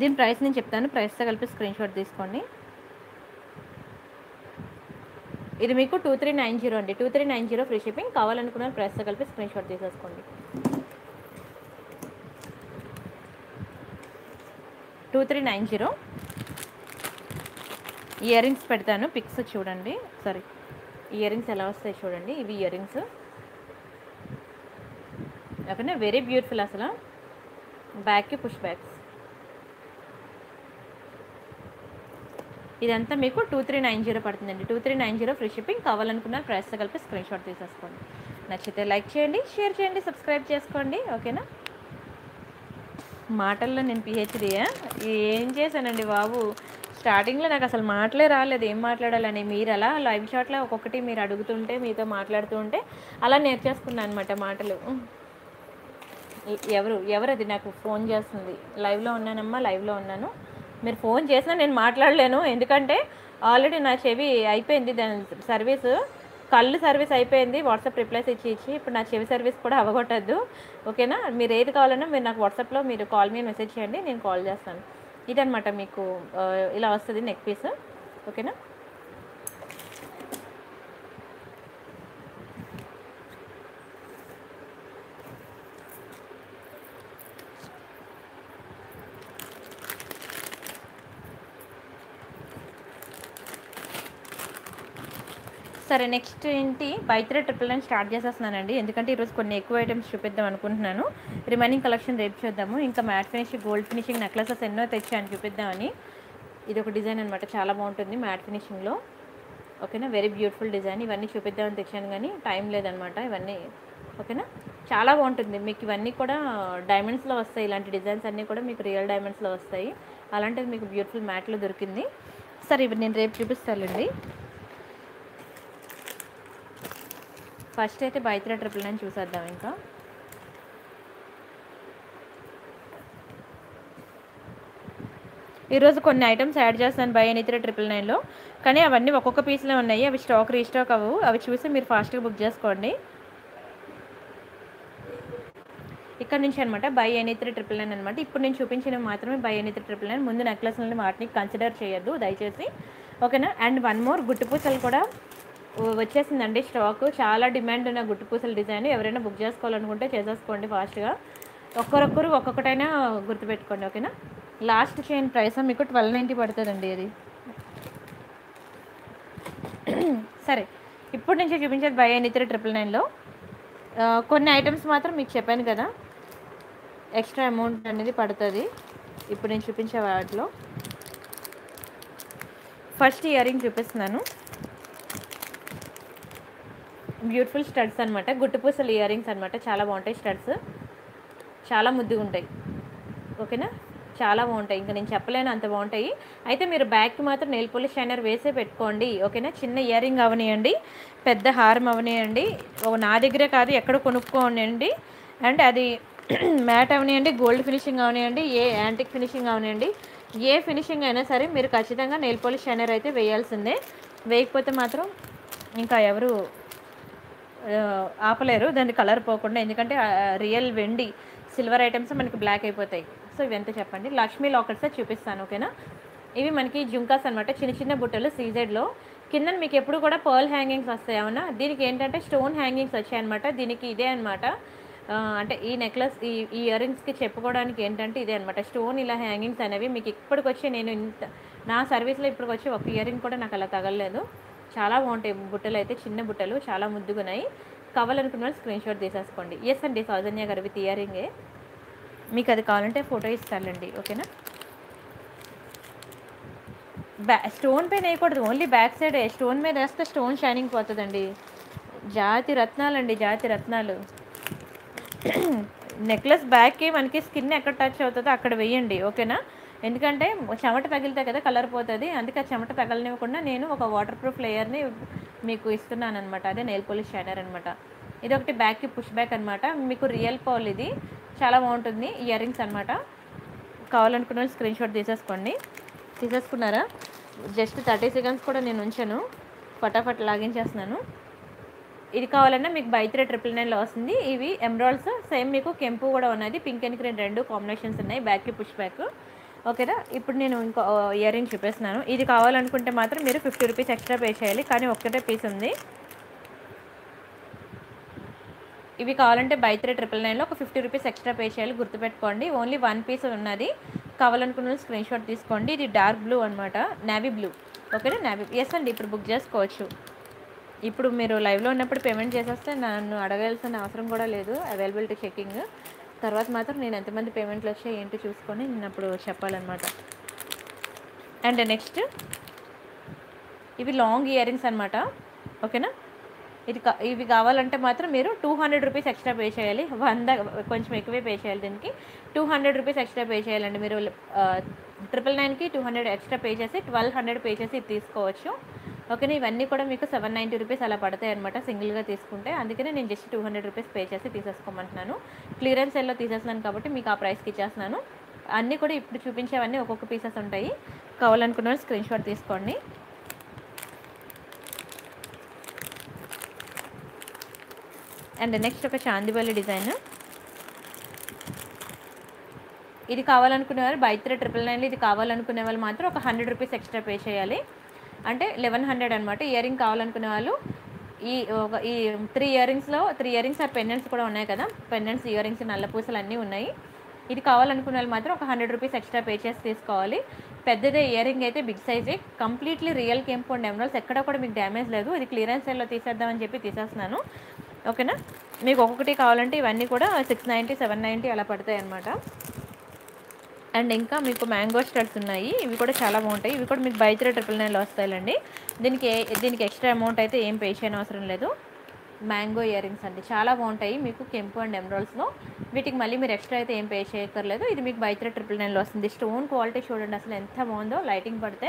దీని ప్రైస్ నేను చెప్తాను, ప్రైస్తో కలిపి స్క్రీన్ షాట్ తీసుకోండి. ఇది మీకు 2390 అండి, 2390 ఫ్రీ షిప్పింగ్. కావాలనుకున్న ప్రైస్తో కలిపి స్క్రీన్ షాట్ తీసేసుకోండి. 2390. ఇయర్ రింగ్స్ పెడతాను, పిక్స్ చూడండి. సారీ, ఇయర్ రింగ్స్ ఎలా వస్తాయి చూడండి, ఇవి ఇయర్ రింగ్స్. ఓకేనా, వెరీ బ్యూటిఫుల్ అసలు. బ్యాక్కి పుష్ బ్యాక్స్. ఇదంతా మీకు 2390 పడుతుందండి, 2390 ఫ్రీ షిప్పింగ్. కావాలనుకున్న ప్రైస్తో కలిపి స్క్రీన్ షాట్ తీసేసుకోండి. నచ్చితే లైక్ చేయండి, షేర్ చేయండి, సబ్స్క్రైబ్ చేసుకోండి. ఓకేనా, మాటల్లో నేను PhD ఏం చేశానండి బాబు. స్టార్టింగ్లో నాకు అసలు మాటలే రాలేదు, ఏం మాట్లాడాలని. మీరు అలా లైవ్ షాట్లో ఒక్కొక్కటి మీరు అడుగుతుంటే, మీతో మాట్లాడుతూ ఉంటే అలా నేర్చేసుకున్నాను అనమాట మాటలు. ఎవరది నాకు ఫోన్ చేస్తుంది, లైవ్లో ఉన్నానమ్మా, లైవ్లో ఉన్నాను, మీరు ఫోన్ చేసినా నేను మాట్లాడలేను, ఎందుకంటే ఆల్రెడీ నా చెవి అయిపోయింది దాని సర్వీస్, కళ్ళు సర్వీస్ అయిపోయింది వాట్సాప్ రిప్లైస్ ఇచ్చి. ఇప్పుడు నా చెవి సర్వీస్ కూడా అవ్వగొట్టద్దు. ఓకేనా, మీరు ఏది కావాలన్నా మీరు నాకు వాట్సాప్లో మీరు కాల్ మీ మెసేజ్ చేయండి, నేను కాల్ చేస్తాను. ఇదనమాట మీకు ఇలా వస్తుంది నెక్ పీస్. ఓకేనా, సరే. నెక్స్ట్ ఏంటి, Buy 3 Triple 9 స్టార్ట్ చేసేస్తున్నానండి, ఎందుకంటే ఈరోజు కొన్ని ఎక్కువ ఐటమ్స్ చూపిద్దాం అనుకుంటున్నాను. రిమైనింగ్ కలెక్షన్ రేపు చూద్దాము. ఇంకా matte finishing gold finishing necklaces ఎన్నో తెచ్చాను చూపిద్దామని. ఇది ఒక డిజైన్ అనమాట, చాలా బాగుంటుంది మ్యాట్ ఫినిషింగ్లో. ఓకేనా, వెరీ బ్యూటిఫుల్ డిజైన్. ఇవన్నీ చూపిద్దామని తెచ్చాను కానీ టైం లేదనమాట ఇవన్నీ. ఓకేనా, చాలా బాగుంటుంది మీకు ఇవన్నీ కూడా డైమండ్స్ లో వస్తాయి ఇలాంటి డిజైన్స్ అన్నీ కూడా మీకు రియల్ డైమండ్స్ లో వస్తాయి అలాంటిది మీకు బ్యూటిఫుల్ మ్యాట్ లో దొరికింది సరే ఇప్పుడు నేను రేపు చూపిస్తానండి ఫస్ట్ అయితే బై 3 ట్రిపుల్ 9 చూసేద్దాం ఇంకా ఈ రోజు కొన్ని ఐటమ్స్ యాడ్ చేస్తాను బై 399 లో కానీ అవన్నీ ఒక్కొక్క పీస్ లో ఉన్నాయి అవి స్టాక్ రీస్టాక్ అవ్వవు అవి చూసి మీరు ఫాస్ట్ గా బుక్ చేసుకోండి ఇక్కడ నుంచి అన్నమాట బై 399 అన్నమాట ఇప్పుడు నేను చూపించినవి మాత్రమే బై 399 ముందు నెక్లెస్లని వాటిని కన్సిడర్ చేయొద్దు దయచేసి ఓకేనా అండ్ వన్ మోర్ గుట్టుపూసలు కూడా వచ్చేసిందండి స్టాక్ చాలా డిమాండ్ ఉన్న గుట్టుపూసల డిజైన్ ఎవరైనా బుక్ చేసుకోవాలనుకుంటే చేసేసుకోండి ఫాస్ట్గా ఒక్కొక్కరు ఒక్కొక్కటైనా గుర్తుపెట్టుకోండి ఓకేనా లాస్ట్ చైన్ ప్రైస్ మీకు 1290 పడుతుందండి అది సరే ఇప్పుడు నుంచి చూపించేది బై 399లో కొన్ని ఐటమ్స్ మాత్రం మీకు చెప్పాను కదా ఎక్స్ట్రా అమౌంట్ అనేది పడుతుంది ఇప్పుడు నేను చూపించే వాటిలో ఫస్ట్ ఇయర్ రింగ్ చూపిస్తున్నాను బ్యూటిఫుల్ స్టడ్స్ అనమాట గుట్టుపూసలు ఇయర్ రింగ్స్ అనమాట చాలా బాగుంటాయి స్టడ్స్ చాలా ముద్దుగా ఉంటాయి ఓకేనా చాలా బాగుంటాయి ఇంకా నేను చెప్పలేను అంత బాగుంటాయి అయితే మీరు బ్యాగ్కి మాత్రం నెయిల్ పోలిష్ షైనర్ వేసే పెట్టుకోండి ఓకేనా చిన్న ఇయర్ రింగ్ అవనియండి పెద్ద హారం అవనియండి నా దగ్గరే కాదు ఎక్కడ కొనుక్కోనండి అండ్ అది మ్యాట్ అవనియండి గోల్డ్ ఫినిషింగ్ అవనియండి ఏ యాంటిక్ ఫినిషింగ్ అవనియండి ఏ ఫినిషింగ్ అయినా సరే మీరు ఖచ్చితంగా నెయిల్ పోలిష్ షైనర్ అయితే వేయాల్సిందే వేయకపోతే మాత్రం ఇంకా ఎవరు ఆపలేరు దాని కలర్ పోకుండా ఎందుకంటే రియల్ వెండి సిల్వర్ ఐటమ్స్ మనకి బ్లాక్ అయిపోతాయి సో ఇవంతా చెప్పండి లక్ష్మీ లాకర్సే చూపిస్తాను ఓకేనా ఇవి మనకి జుంకాస్ అనమాట చిన్న చిన్న బుట్టలు సీజెడ్లో కింద మీకు ఎప్పుడు కూడా పర్ల్ హ్యాంగింగ్స్ వస్తాయి అవునా దీనికి ఏంటంటే స్టోన్ హ్యాంగింగ్స్ వచ్చాయన్నమాట దీనికి ఇదే అనమాట అంటే ఈ నెక్లెస్ ఈ ఇయర్ రింగ్స్కి చెప్పుకోవడానికి ఏంటంటే ఇదే అనమాట స్టోన్ ఇలా హ్యాంగింగ్స్ అనేవి మీకు ఇప్పటికొచ్చి నేను ఇంత నా సర్వీస్లో ఇప్పటికొచ్చి ఒక ఇయర్ రింగ్ కూడా నాకు అలా తగలలేదు చాలా బాగుంటాయి బుట్టలు అయితే చిన్న బుట్టలు చాలా ముద్దుగున్నాయి కావాలనుకున్న వాళ్ళు స్క్రీన్ షాట్ తీసేసుకోండి ఎస్ అండి సౌజన్య గారు విత్ ఇయర్ రింగే మీకు అది కావాలంటే ఫోటో ఇస్తానండి ఓకేనా స్టోన్ పైన వేయకూడదు ఓన్లీ బ్యాక్ సైడ్ స్టోన్ మీద వేస్తే స్టోన్ షైనింగ్ పోతుందండి జాతి రత్నాలండి జాతి రత్నాలు నెక్లెస్ బ్యాక్కి మనకి స్కిన్ ఎక్కడ టచ్ అవుతుందో అక్కడ వేయండి ఓకేనా ఎందుకంటే చెమట తగిలితే కదా కలర్ పోతుంది అందుకే ఆ చెమట తగలనివ్వకుండా నేను ఒక వాటర్ ప్రూఫ్ లేయర్ని మీకు ఇస్తున్నాను అనమాట అదే నెయిల్ పోలిష్ షైనర్ అనమాట ఇదొకటి బ్యాక్కి పుష్ బ్యాక్ అనమాట మీకు రియల్ పర్ల్ ఇది చాలా బాగుంటుంది ఇయర్ రింగ్స్ అనమాట కావాలనుకున్న వాళ్ళు స్క్రీన్ షాట్ తీసేసుకోండి తీసేసుకున్నారా జస్ట్ 30 సెకండ్స్ కూడా నేను ఉంచాను ఫటాఫట్ లాగించేస్తున్నాను ఇది కావాలన్నా మీకు బై 399లో వస్తుంది ఇవి ఎమరాల్డ్స్ సేమ్ మీకు కెంపు కూడా ఉన్నది పింక్ అండ్ గ్రీన్ రెండు కాంబినేషన్స్ ఉన్నాయి బ్యాక్కి పుష్ బ్యాక్ ఓకేనా ఇప్పుడు నేను ఇంకో ఇయర్ రింగ్ చూపిస్తున్నాను ఇది కావాలనుకుంటే మాత్రం మీరు 50 రూపీస్ ఎక్స్ట్రా పే చేయాలి కానీ ఒక్కటే పీస్ ఉంది ఇవి కావాలంటే బై 399లో ఒక 50 రూపీస్ ఎక్స్ట్రా పే చేయాలి గుర్తుపెట్టుకోండి ఓన్లీ వన్ పీస్ ఉన్నది కావాలనుకున్న స్క్రీన్ షాట్ తీసుకోండి ఇది డార్క్ బ్లూ అనమాట నేవీ బ్లూ ఓకేనా నేవీ ఎస్ అండి ఇప్పుడు బుక్ చేసుకోవచ్చు ఇప్పుడు మీరు లైవ్లో ఉన్నప్పుడు పేమెంట్ చేసేస్తే నన్ను అడగాల్సిన అవసరం కూడా లేదు అవైలబిలిటీ చెకింగ్ తర్వాత మాత్రం నేను ఎంతమంది పేమెంట్లు వచ్చాయి ఏంటి చూసుకొని నేను అప్పుడు చెప్పాలన్నమాట అండ్ నెక్స్ట్ ఇవి లాంగ్ ఇయర్ రింగ్స్ అనమాట ఓకేనా ఇవి కావాలంటే మాత్రం మీరు 200 రూపీస్ ఎక్స్ట్రా పే చేయాలి 100 కొంచెం ఎక్కువే పే చేయాలి దీనికి 200 రూపీస్ ఎక్స్ట్రా పే చేయాలండి మీరు 999కి 200 ఎక్స్ట్రా పే చేసి 1200 పే చేసి తీసుకోవచ్చు ఓకేనా ఇవన్నీ కూడా మీకు 790 రూపీస్ అలా పడతాయి అనమాట సింగిల్గా తీసుకుంటే అందుకనే నేను జస్ట్ 200 రూపీస్ పే చేసి తీసేసుకోమంటున్నాను క్లియరెన్స్ సెల్లో తీసేస్తున్నాను కాబట్టి మీకు ఆ ప్రైస్కి ఇచ్చేస్తున్నాను అన్నీ కూడా ఇప్పుడు చూపించేవన్నీ ఒక్కొక్క పీసెస్ ఉంటాయి కావాలనుకున్న వాళ్ళు స్క్రీన్ షాట్ తీసుకోండి అండ్ నెక్స్ట్ ఒక చాందివల్లి డిజైన్ ఇది కావాలనుకునేవారు బై 399లో ఇది కావాలనుకునే వాళ్ళు మాత్రం ఒక 100 రూపీస్ ఎక్స్ట్రా పే చేయాలి అంటే 1100 అనమాట ఇయర్ రింగ్ కావాలనుకునే వాళ్ళు ఈ 3 ఇయర్ రింగ్స్ ఆ పెండెంట్స్ కూడా ఉన్నాయి కదా పెండెంట్స్ ఇయర్ రింగ్స్ నల్లపూసలు అన్నీ ఉన్నాయి ఇది కావాలనుకునే వాళ్ళు మాత్రం ఒక 100 రూపీస్ ఎక్స్ట్రా పే చేసి తీసుకోవాలి పెద్దదే ఇయర్ రింగ్ అయితే బిగ్ సైజే కంప్లీట్లీ రియల్ కెంపు అండ్ ఎమరాల్డ్స్ ఎక్కడ కూడా మీకు డ్యామేజ్ లేదు ఇది క్లియరెన్స్ సేల్లో తీసేద్దామని చెప్పి తీసేస్తున్నాను ఓకేనా మీకు ఒక్కొక్కటి కావాలంటే ఇవన్నీ కూడా 690 790 అలా పడతాయి అన్నమాట అండ్ ఇంకా మీకు మ్యాంగో స్టడ్స్ ఉన్నాయి ఇవి కూడా చాలా బాగుంటాయి ఇవి కూడా మీకు బై 399లో వస్తాయండి దీనికి ఎక్స్ట్రా అమౌంట్ అయితే ఏం పే చేయని అవసరం లేదు मैंगो इयर रिंग्स अंडी चाला बागुंटाई मीकु केंपु अंड एमराल्ड्स लो वीटिकी मल्ली मीरु एक्स्ट्रा अयिते एम पे चेयकर्लेदु इदी मीकु बाय 399 लो वस्तुंदी स्टोन क्वालिटी चूडंడి असलु एंत बागुंदो लाइटिंग पड़ते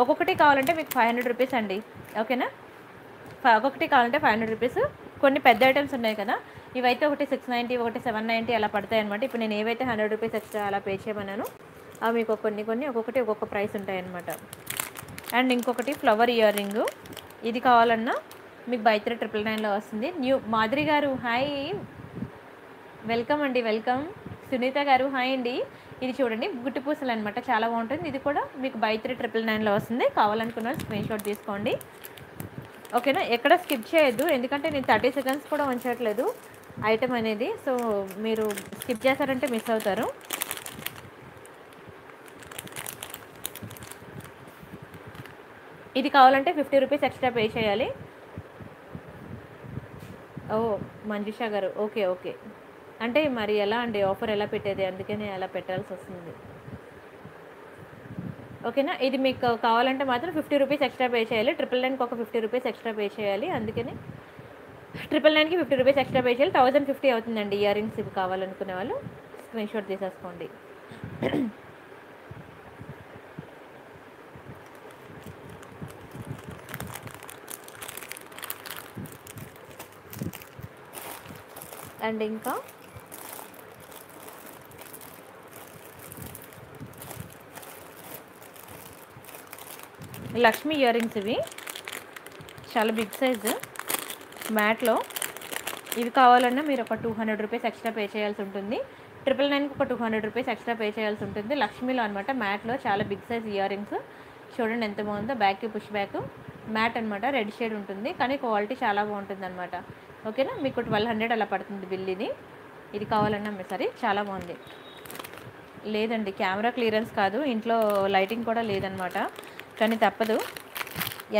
ओक्कोक्कटी कावालंटे मीकु 500 रूपीस अंडी ओकेना ఒక్కొక్కటి కావాలంటే 500 రూపాయస్ కొన్ని పెద్ద ఐటమ్స్ ఉన్నాయి కదా ఇవైతే ఒకటి 690 ఒకటి 790 అలా పడతాయి అన్నమాట ఇప్పుడు నేను ఏవైతే 100 రూపాయస్ ఎక్స్ట్రా అలా పే చేయమన్నాను అవి మీకు కొన్ని కొన్ని ఒక్కొక్కటి ఒక్కొక్క ప్రైస్ ఉంటాయి అన్నమాట అండ్ ఇంకొకటి ఫ్లవర్ ఇయర్ రింగ్ ఇది కావాలన్నా మీకు బై 3999 లో వస్తుంది న్యూ మాద్రి గారు హాయ్ వెల్కమ్ అండి వెల్కమ్ సునీత గారు హాయ్ అండి ఇది చూడండి గుట్టి పూసలు అన్నమాట చాలా బాగుంటుంది ఇది కూడా మీకు బై 3999 లో వస్తుంది కావాలనుకున్న స్క్రీన్ షాట్ తీసుకోండి ఓకేనా ఎక్కడ స్కిప్ చేయొద్దు ఎందుకంటే నేను 30 సెకండ్స్ కూడా ఉంచట్లేదు ఐటమ్ అనేది సో మీరు స్కిప్ చేశారంటే మిస్ అవుతారు ఇది కావాలంటే 50 రూపాయస్ ఎక్స్ట్రా పే చేయాలి ఓ మంజుషా గారు ఓకే ఓకే అంటే మరి ఎలా అండి ఆఫర్ ఎలా పెట్టేది అందుకనే అలా పెట్టాల్సి వస్తుంది ఓకేనా ఇది మీకు కావాలంటే మాత్రం 50 రూపాయస్ ఎక్స్ట్రా పే చేయాలి 999 కి ఒక 50 రూపాయస్ ఎక్స్ట్రా పే చేయాలి అందుకని 999 కి 50 రూపాయస్ ఎక్స్ట్రా పే చేయాలి 1050 అవుతుందండి ఇయర్ రింగ్స్ ఇవి కావాలనుకునే వాళ్ళు స్క్రీన్ షాట్ తీసేసుకోండి అండ్ ఇంకా లక్ష్మి ఇయర్ రింగ్స్ ఇవి చాలా బిగ్ సైజు మ్యాట్లో ఇవి కావాలన్నా మీరు ఒక 200 రూపీస్ ఎక్స్ట్రా పే చేయాల్సి ఉంటుంది 999 ఒక 200 రూపీస్ ఎక్స్ట్రా పే చేయాల్సి ఉంటుంది లక్ష్మీలో అనమాట మ్యాట్లో చాలా బిగ్ సైజ్ ఇయర్ రింగ్స్ చూడండి ఎంత బాగుందో బ్యాక్ పుష్ బ్యాక్ మ్యాట్ అనమాట రెడ్ షేడ్ ఉంటుంది కానీ క్వాలిటీ చాలా బాగుంటుంది అనమాట ఓకేనా మీకు 1200 అలా పడుతుంది బిల్ ఇది ఇది కావాలన్నా మీరు సరే చాలా బాగుంది లేదండి కెమెరా క్లియరెన్స్ కాదు ఇంట్లో లైటింగ్ కూడా లేదనమాట కానీ తప్పదు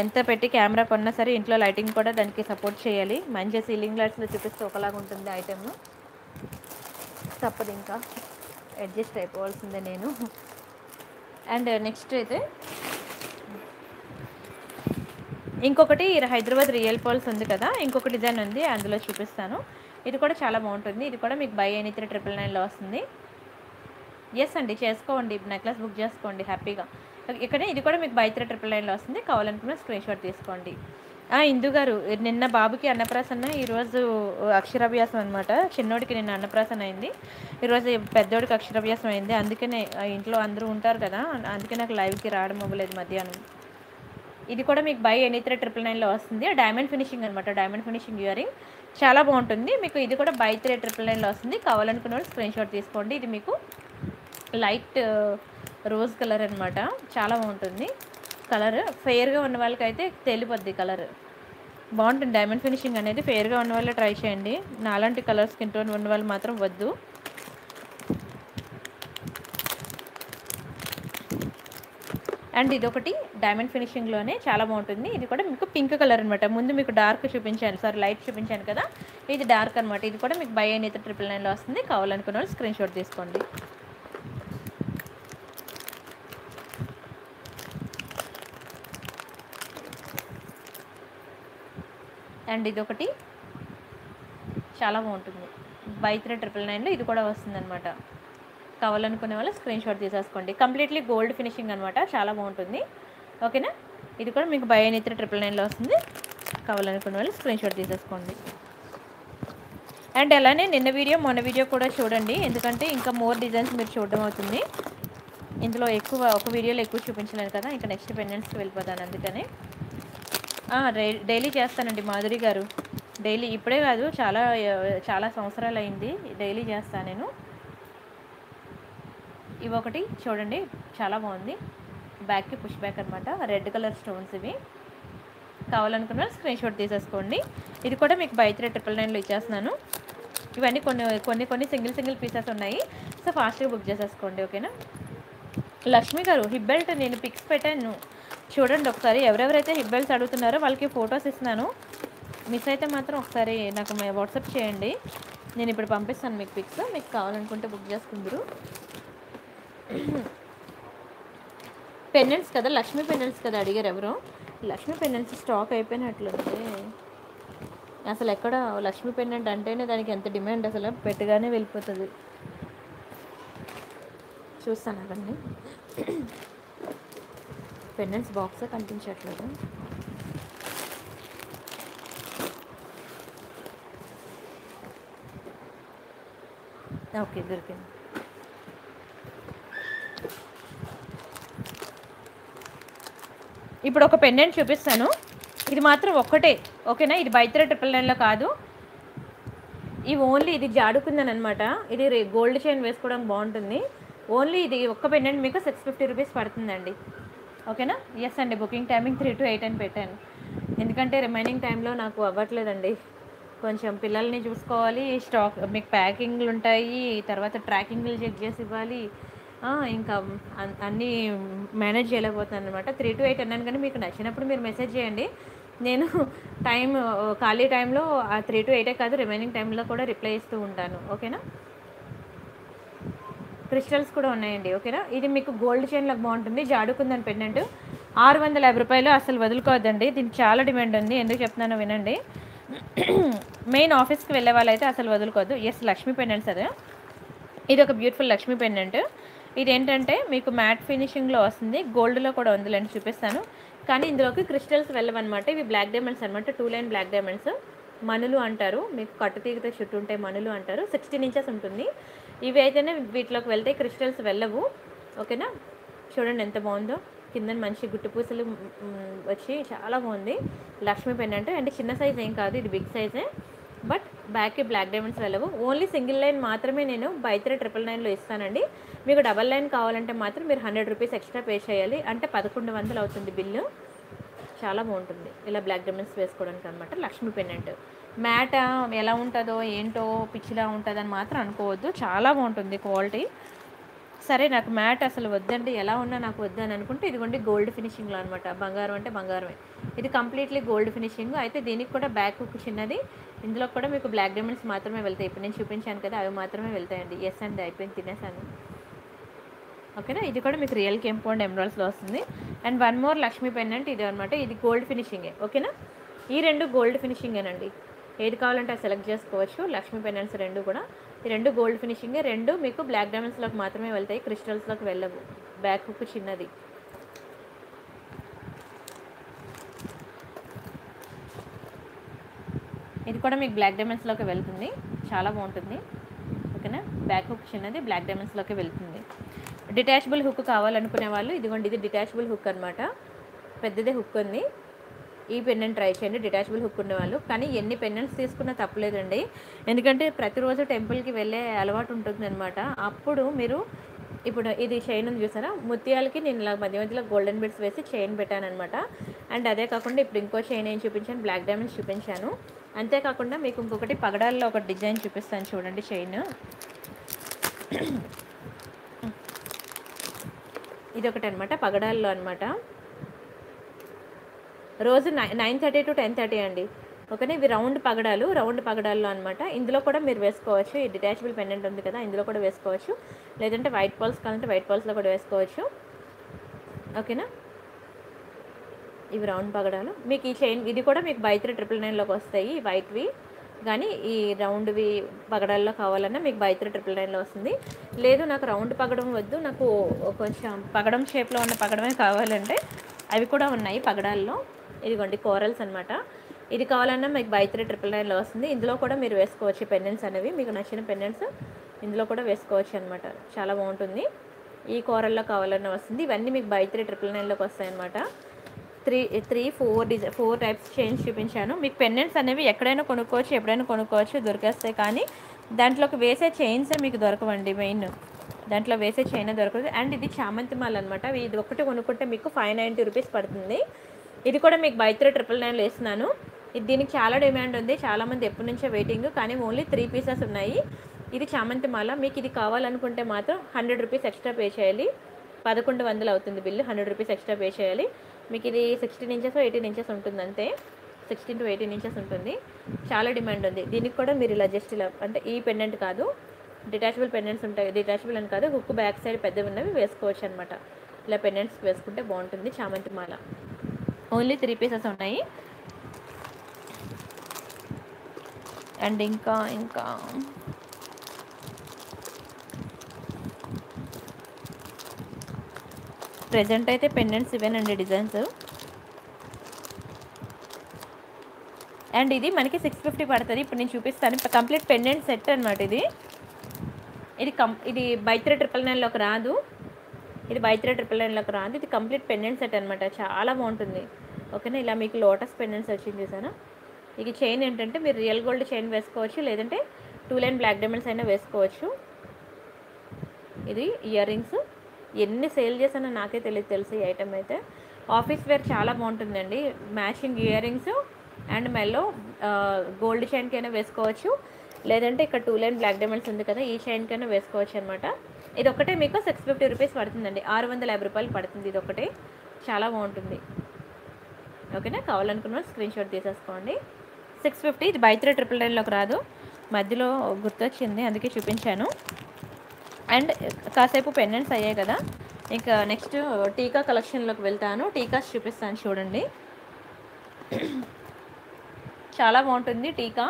ఎంత పెట్టి కెమెరా కొన్నా సరే ఇంట్లో లైటింగ్ కూడా దానికి సపోర్ట్ చేయాలి మంచి సీలింగ్ లైట్స్లో చూపిస్తే ఒకలాగా ఉంటుంది ఐటెమ్ తప్పదు ఇంకా అడ్జస్ట్ అయిపోవాల్సిందే నేను అండ్ నెక్స్ట్ అయితే ఇంకొకటి హైదరాబాద్ రియల్ పర్ల్స్ ఉంది కదా ఇంకొక డిజైన్ ఉంది అందులో చూపిస్తాను ఇది కూడా చాలా బాగుంటుంది ఇది కూడా మీకు బై 3999 లో వస్తుంది ఎస్ అండి చేసుకోండి నెక్లెస్ బుక్ చేసుకోండి హ్యాపీగా ఇక్కడే ఇది కూడా మీకు బై 3999 లో వస్తుంది కావాలనుకున్న స్క్రీన్ షాట్ తీసుకోండి ఇందు గారు నిన్న బాబుకి అన్నప్రాసన్న ఈరోజు అక్షరాభ్యాసం అనమాట చిన్నోడికి నిన్న అన్నప్రాసన అయింది ఈరోజు పెద్దోడికి అక్షరాభ్యాసం అయింది అందుకనే ఇంట్లో అందరూ ఉంటారు కదా అందుకే నాకు లైవ్కి రావడం అవ్వలేదు మధ్యాహ్నం ఇది కూడా మీకు బై 3999 లో వస్తుంది డైమండ్ ఫినిషింగ్ అనమాట డైమండ్ ఫినిషింగ్ ఇయర్ రింగ్ చాలా బాగుంటుంది మీకు ఇది కూడా బై 3999 లో వస్తుంది కావాలనుకున్న వాళ్ళు స్క్రీన్ షాట్ తీసుకోండి ఇది మీకు లైట్ రోజ్ కలర్ అనమాట చాలా బాగుంటుంది కలర్ ఫెయిర్గా ఉన్న వాళ్ళకైతే తెలియపోద్ది కలర్ బాగుంటుంది డైమండ్ ఫినిషింగ్ అనేది ఫెయిర్గా ఉన్న వాళ్ళు ట్రై చేయండి నాలాంటి కలర్ స్కిన్ టోన్ ఉన్న వాళ్ళు మాత్రం వద్దు అండ్ ఇదొకటి డైమండ్ ఫినిషింగ్లోనే చాలా బాగుంటుంది ఇది కూడా మీకు పింక్ కలర్ అనమాట ముందు మీకు డార్క్ చూపించాను సారీ లైట్ చూపించాను కదా ఇది డార్క్ అనమాట ఇది కూడా మీకు బై 3999 లో వస్తుంది కావాలనుకున్న వాళ్ళు స్క్రీన్ షాట్ తీసుకోండి అండ్ ఇదొకటి చాలా బాగుంటుంది బై 3999 లో ఇది కూడా వస్తుందన్నమాట కావాలనుకునే వాళ్ళు స్క్రీన్ షాట్ తీసేసుకోండి కంప్లీట్లీ గోల్డ్ ఫినిషింగ్ అనమాట చాలా బాగుంటుంది ఓకేనా ఇది కూడా మీకు బై 3999 లో వస్తుంది కావాలనుకునే వాళ్ళు స్క్రీన్ షాట్ తీసేసుకోండి అండ్ అలానే నిన్న వీడియో మొన్న వీడియో కూడా చూడండి ఎందుకంటే ఇంకా మోర్ డిజైన్స్ మీరు చూడడం అవుతుంది ఇందులో ఎక్కువ ఒక వీడియోలో ఎక్కువ చూపించలేను కదా ఇంకా నెక్స్ట్ పెండెంట్స్కి వెళ్ళిపోతాను అందుకని డైలీ చేస్తానండి మాధురి గారు డైలీ ఇప్పుడే కాదు చాలా చాలా సంవత్సరాలు అయింది డైలీ చేస్తాను నేను ఇవొకటి చూడండి చాలా బాగుంది బ్యాక్కి పుష్ బ్యాక్ అనమాట రెడ్ కలర్ స్టోన్స్ ఇవి కావాలనుకున్న వాళ్ళు స్క్రీన్ షాట్ తీసేసుకోండి ఇది కూడా మీకు బై 3999 లో ఇచ్చేస్తున్నాను ఇవన్నీ కొన్ని కొన్ని కొన్ని సింగిల్ సింగిల్ పీసెస్ ఉన్నాయి సో ఫాస్ట్గా బుక్ చేసేసుకోండి ఓకేనా లక్ష్మి గారు హిప్ బెల్ట్ నేను పిక్స్ పెట్టాను చూడండి ఒకసారి ఎవరెవరైతే హిప్ బెల్ట్స్ అడుగుతున్నారో వాళ్ళకి ఫొటోస్ ఇస్తున్నాను మిస్ అయితే మాత్రం ఒకసారి నాకు వాట్సాప్ చేయండి నేను ఇప్పుడు పంపిస్తాను మీకు పిక్స్ మీకు కావాలనుకుంటే బుక్ చేసుకుందరు పెండెంట్స్ కదా లక్ష్మీ పెండెంట్స్ కదా అడిగారు ఎవరు లక్ష్మీ పెండెంట్స్ స్టాక్ అయిపోయినట్లుంది అసలు ఎక్కడ లక్ష్మీ పెండెంట్ అంటేనే దానికి ఎంత డిమాండ్, అసలు పెట్టగానే వెళ్ళిపోతుంది. చూస్తాను అవన్నీ పెండెంట్స్ బాక్స్ కనిపించట్లేదు. ఓకే దొరికింది. ఇప్పుడు ఒక పెండెంట్ చూపిస్తాను, ఇది మాత్రం ఒక్కటే ఓకేనా. ఇది బైత్ర 999లో కాదు, ఇవి ఓన్లీ ఇది జాడుకుందని అనమాట. ఇది గోల్డ్ చైన్ వేసుకోవడానికి బాగుంటుంది. ఓన్లీ ఇది ఒక్క పెండెంట్ మీకు 650 రూపీస్ పడుతుందండి ఓకేనా. ఎస్ అండి, బుకింగ్ టైమింగ్ 3 to 8 అని పెట్టాను, ఎందుకంటే రిమైనింగ్ టైంలో నాకు అవ్వట్లేదండి. కొంచెం పిల్లల్ని చూసుకోవాలి, స్టాక్ మీకు ప్యాకింగ్లు ఉంటాయి, తర్వాత ట్రాకింగ్లు చెక్ చేసి ఇవ్వాలి, ఇంకా అన్నీ మేనేజ్ చేయలేకపోతున్నాను అనమాట. 3 to 8 అన్నాను కానీ మీకు నచ్చినప్పుడు మీరు మెసేజ్ చేయండి, నేను టైం ఖాళీ టైంలో ఆ 3 to 8 కాదు రిమైనింగ్ టైంలో కూడా రిప్లై ఇస్తూ ఉంటాను ఓకేనా. క్రిస్టల్స్ కూడా ఉన్నాయండి ఓకేనా. ఇది మీకు గోల్డ్ చైన్లకు బాగుంటుంది, జాడుకుందని పెండెంట్ 650 రూపాయలు, అసలు వదులుకోవద్దండి, దీనికి చాలా డిమాండ్ ఉంది. ఎందుకు చెప్తున్నానో వినండి, మెయిన్ ఆఫీస్కి వెళ్ళే వాళ్ళైతే అసలు వదులుకోవద్దు. ఎస్ లక్ష్మీ పెండెంట్స్ అదే, ఇది ఒక బ్యూటిఫుల్ లక్ష్మీ పెండెంట్. ఇదేంటంటే మీకు మ్యాట్ ఫినిషింగ్లో వస్తుంది, గోల్డ్లో కూడా ఉందిలేండి చూపిస్తాను, కానీ ఇందులోకి క్రిస్టల్స్ వెళ్ళవన్నమాట. ఇవి బ్లాక్ డైమండ్స్ అనమాట, 2 లైన్ బ్లాక్ డైమండ్స్, మనులు అంటారు, మీకు కట్టుతీగతో చుట్టూ ఉంటాయి మనులు అంటారు. 16 inches ఉంటుంది. ఇవి అయితేనే వీటిలోకి వెళ్తే క్రిస్టల్స్ వెళ్ళవు ఓకేనా. చూడండి ఎంత బాగుందో, కింద మంచి గుట్టుపూసలు వచ్చి చాలా బాగుంది లక్ష్మీ పెండెంట్. అంటే చిన్న సైజ్ ఏం కాదు, ఇది బిగ్ సైజే, బట్ బ్యాక్కి బ్లాక్ డైమండ్స్ వెళ్ళవు. ఓన్లీ 1 లైన్ మాత్రమే నేను బైత్ర 999లో ఇస్తానండి. మీకు 2 లైన్ కావాలంటే మాత్రం మీరు 100 రూపీస్ ఎక్స్ట్రా పే చేయాలి, అంటే 1100 అవుతుంది బిల్లు. చాలా బాగుంటుంది ఇలా బ్లాక్ డైమండ్స్ వేసుకోవడానికి అనమాట లక్ష్మీ పెండెంట్. మ్యాట్ ఎలా ఉంటుందో ఏంటో పిచ్చిలా ఉంటుందని మాత్రం అనుకోవద్దు, చాలా బాగుంటుంది క్వాలిటీ. సరే నాకు మ్యాట్ అసలు వద్దండి, ఎలా ఉన్నా నాకు వద్దని అనుకుంటే ఇదిగోండి గోల్డ్ ఫినిషింగ్లో అనమాట. బంగారం అంటే బంగారమే, ఇది కంప్లీట్లీ గోల్డ్ ఫినిషింగ్. అయితే దీనికి కూడా బ్యాక్ చిన్నది, ఇందులో కూడా మీకు బ్లాక్ డైమండ్స్ మాత్రమే వెళ్తాయి. ఇప్పుడు నేను చూపించాను కదా, అవి మాత్రమే వెళ్తాయండి. ఎస్ అండి, అయిపోయింది, తినేసాను ఓకేనా. ఇది కూడా మీకు రియల్ కెంపౌండ్ ఎమరాల్డ్స్లో వస్తుంది. అండ్ 1 more లక్ష్మీ పెండెంట్ ఇది అనమాట, ఇది గోల్డ్ ఫినిషింగే ఓకేనా. ఈ 2 గోల్డ్ ఫినిషింగేనండి, ఏది కావాలంటే సెలెక్ట్ చేసుకోవచ్చు. లక్ష్మీ పెండెంట్స్ 2 కూడా, ఈ 2 గోల్డ్ ఫినిషింగే, 2 మీకు బ్లాక్ డైమండ్స్లోకి మాత్రమే వెళ్తాయి, క్రిస్టల్స్లోకి వెళ్ళవు. బ్యాక్ హుక్ చిన్నది. ఇది కూడా మీకు బ్లాక్ డైమండ్స్లోకి వెళ్తుంది, చాలా బాగుంటుంది ఓకేనా. బ్యాక్ హుక్ చిన్నది, బ్లాక్ డైమండ్స్లోకి వెళ్తుంది. డిటాచబుల్ హుక్ కావాలనుకునే వాళ్ళు ఇదిగోండి, ఇది డిటాచబుల్ హుక్ అనమాట, పెద్దదే హుక్ ఉంది. ఈ పెండెంట్ ట్రై చేయండి డిటాచబుల్ హుక్ ఉండేవాళ్ళు. కానీ ఎన్ని పెండెంట్స్ తీసుకున్నా తప్పలేదండి, ఎందుకంటే ప్రతిరోజు టెంపుల్కి వెళ్ళే అలవాటు ఉంటుంది అనమాట. అప్పుడు మీరు ఇప్పుడు ఇది చైన్ ఉంది చూసారా, ముత్యాలకి నేను ఇలా మధ్య మధ్యలో గోల్డెన్ బిట్స్ వేసి చైన్ పెట్టాను అనమాట. అండ్ అదే కాకుండా ఇప్పుడు ఇంకో చైన్ ఏం చూపించాను, బ్లాక్ డైమండ్స్ చూపించాను. అంతేకాకుండా మీకు ఇంకొకటి పగడాల్లో ఒక డిజైన్ చూపిస్తాను చూడండి చైన్. ఇది ఒకటి అనమాట పగడాల్లో అనమాట. రోజు 9:30 to 10:30 అండి ఓకేనా. ఇవి రౌండ్ పగడాలు, రౌండ్ పగడాల్లో అనమాట. ఇందులో కూడా మీరు వేసుకోవచ్చు, ఈ డిటాచబుల్ పెండెంట్ ఉంది కదా ఇందులో కూడా వేసుకోవచ్చు, లేదంటే వైట్ పాల్స్ కావాలంటే వైట్ పాల్స్లో కూడా వేసుకోవచ్చు ఓకేనా. ఇవి రౌండ్ పగడాలు. మీకు ఈ చైన్ ఇది కూడా మీకు బైత్ర 999లోకి వస్తాయి వైట్వి, కానీ ఈ రౌండ్వి పగడాల్లో కావాలన్నా మీకు బైత్ర 999లో వస్తుంది. లేదు నాకు రౌండ్ పగడం వద్దు, నాకు కొంచెం పగడం షేప్లో ఉన్న పగడమే కావాలంటే అవి కూడా ఉన్నాయి పగడాల్లో. ఇదిగోండి కోరల్స్ అనమాట, ఇది కావాలన్నా మీకు బైత్ర 999లో వస్తుంది. ఇందులో కూడా మీరు వేసుకోవచ్చు పెండెంట్స్ అనేవి, మీకు నచ్చిన పెండెంట్స్ ఇందులో కూడా వేసుకోవచ్చు అనమాట, చాలా బాగుంటుంది. ఈ కోరల్లో కావాలన్నా వస్తుంది. ఇవన్నీ మీకు బైత్ర 999లోకి వస్తాయన్నమాట. 4 టైప్స్ చైన్స్ చూపించాను. మీకు పెండెంట్స్ అనేవి ఎక్కడైనా కొనుక్కోవచ్చు, ఎప్పుడైనా కొనుక్కోవచ్చు, దొరికేస్తాయి. కానీ దాంట్లోకి వేసే చైన్సే మీకు దొరకవండి, మెయిన్ దాంట్లో వేసే చైన్ దొరకదు. అండ్ ఇది చామంతి మాల అనమాట, ఇది ఒకటి కొనుక్కుంటే మీకు 590 రూపీస్ పడుతుంది. ఇది కూడా మీకు బైత్ర 999లో వేస్తున్నాను. ఇది దీనికి చాలా డిమాండ్ ఉంది, చాలామంది ఎప్పటి నుంచో వెయిటింగ్, కానీ ఓన్లీ 3 pieces ఉన్నాయి. ఇది చామంతి మాల, మీకు ఇది కావాలనుకుంటే మాత్రం 100 రూపీస్ ఎక్స్ట్రా పే చేయాలి, 1100 అవుతుంది బిల్లు. 100 రూపీస్ ఎక్స్ట్రా పే చేయాలి. మీకు ఇది 16 inches or 18 inches ఉంటుంది, అంతే 16 to 18 inches ఉంటుంది. చాలా డిమాండ్ ఉంది. దీనికి కూడా మీరు ఇలా జస్ట్ ఇలా, అంటే ఈ పెండెంట్ కాదు, డిటాచబుల్ పెండెంట్స్ ఉంటాయి, డిటాచబుల్ అని కాదు, హుక్ బ్యాక్ సైడ్ పెద్దవి ఉన్నవి వేసుకోవచ్చు అనమాట. ఇలా పెండెంట్స్ వేసుకుంటే బాగుంటుంది చామంతి మాల. ఓన్లీ 3 pieces ఉన్నాయి. एंड इनका इनका प्रेजेंट అయితే పెండెంట్స్ ఇవేనండి డిజైన్స్. అండ్ ఇది మనకి 650 పడుతుంది. ఇప్పుడు నేను చూపిస్తాను కంప్లీట్ పెండెంట్ సెట్ అన్నమాట. ఇది ఇది ఇది బైత్రే 999 లోకి రాదు. ఇది బైత్రే 999 లోకి రాదు. ఇది కంప్లీట్ పెండెంట్ సెట్ అన్నమాట. చాలా బాగుంటుంది. ఓకేనా, ఇలా మీకు లోటస్ పెండెంట్స్ వచ్చింది సార్. ఇది చైన్ ఏంటంటే మీరు రియల్ గోల్డ్ చైన్ వేసుకోవచ్చు, లేదంటే 2 లైన్ బ్లాక్ డైమండ్స్ అయినా వేసుకోవచ్చు. ఇది ఇయర్ రింగ్స్ ఎన్ని సేల్ చేసానో నాకే తెలుసు. ఈ ఐటమ్ అయితే ఆఫీస్ వేర్ చాలా బాగుంటుందండి. మ్యాచింగ్ ఇయర్ రింగ్స్ అండ్ మెల్లో గోల్డ్ చైన్కైనా వేసుకోవచ్చు, లేదంటే ఇక్కడ 2 లైన్ బ్లాక్ డైమండ్స్ ఉంది కదా, ఈ చైన్కైనా వేసుకోవచ్చు అనమాట. ఇది ఒకటే మీకు 650 రూపీస్ పడుతుందండి. 650 రూపాయలు పడుతుంది ఇది ఒకటే. చాలా బాగుంటుంది. ఓకేనా, కావాలనుకున్న స్క్రీన్ షాట్ తీసేసుకోండి. 650. ఇది బై 399 రాదు. మధ్యలో గుర్తొచ్చింది అందుకే చూపించాను. అండ్ కాసేపు పెండెంట్స్ అయ్యాయి కదా, ఇంకా నెక్స్ట్ టీకా కలెక్షన్లోకి వెళ్తాను. టీకాస్ చూపిస్తాను చూడండి. చాలా బాగుంటుంది టీకా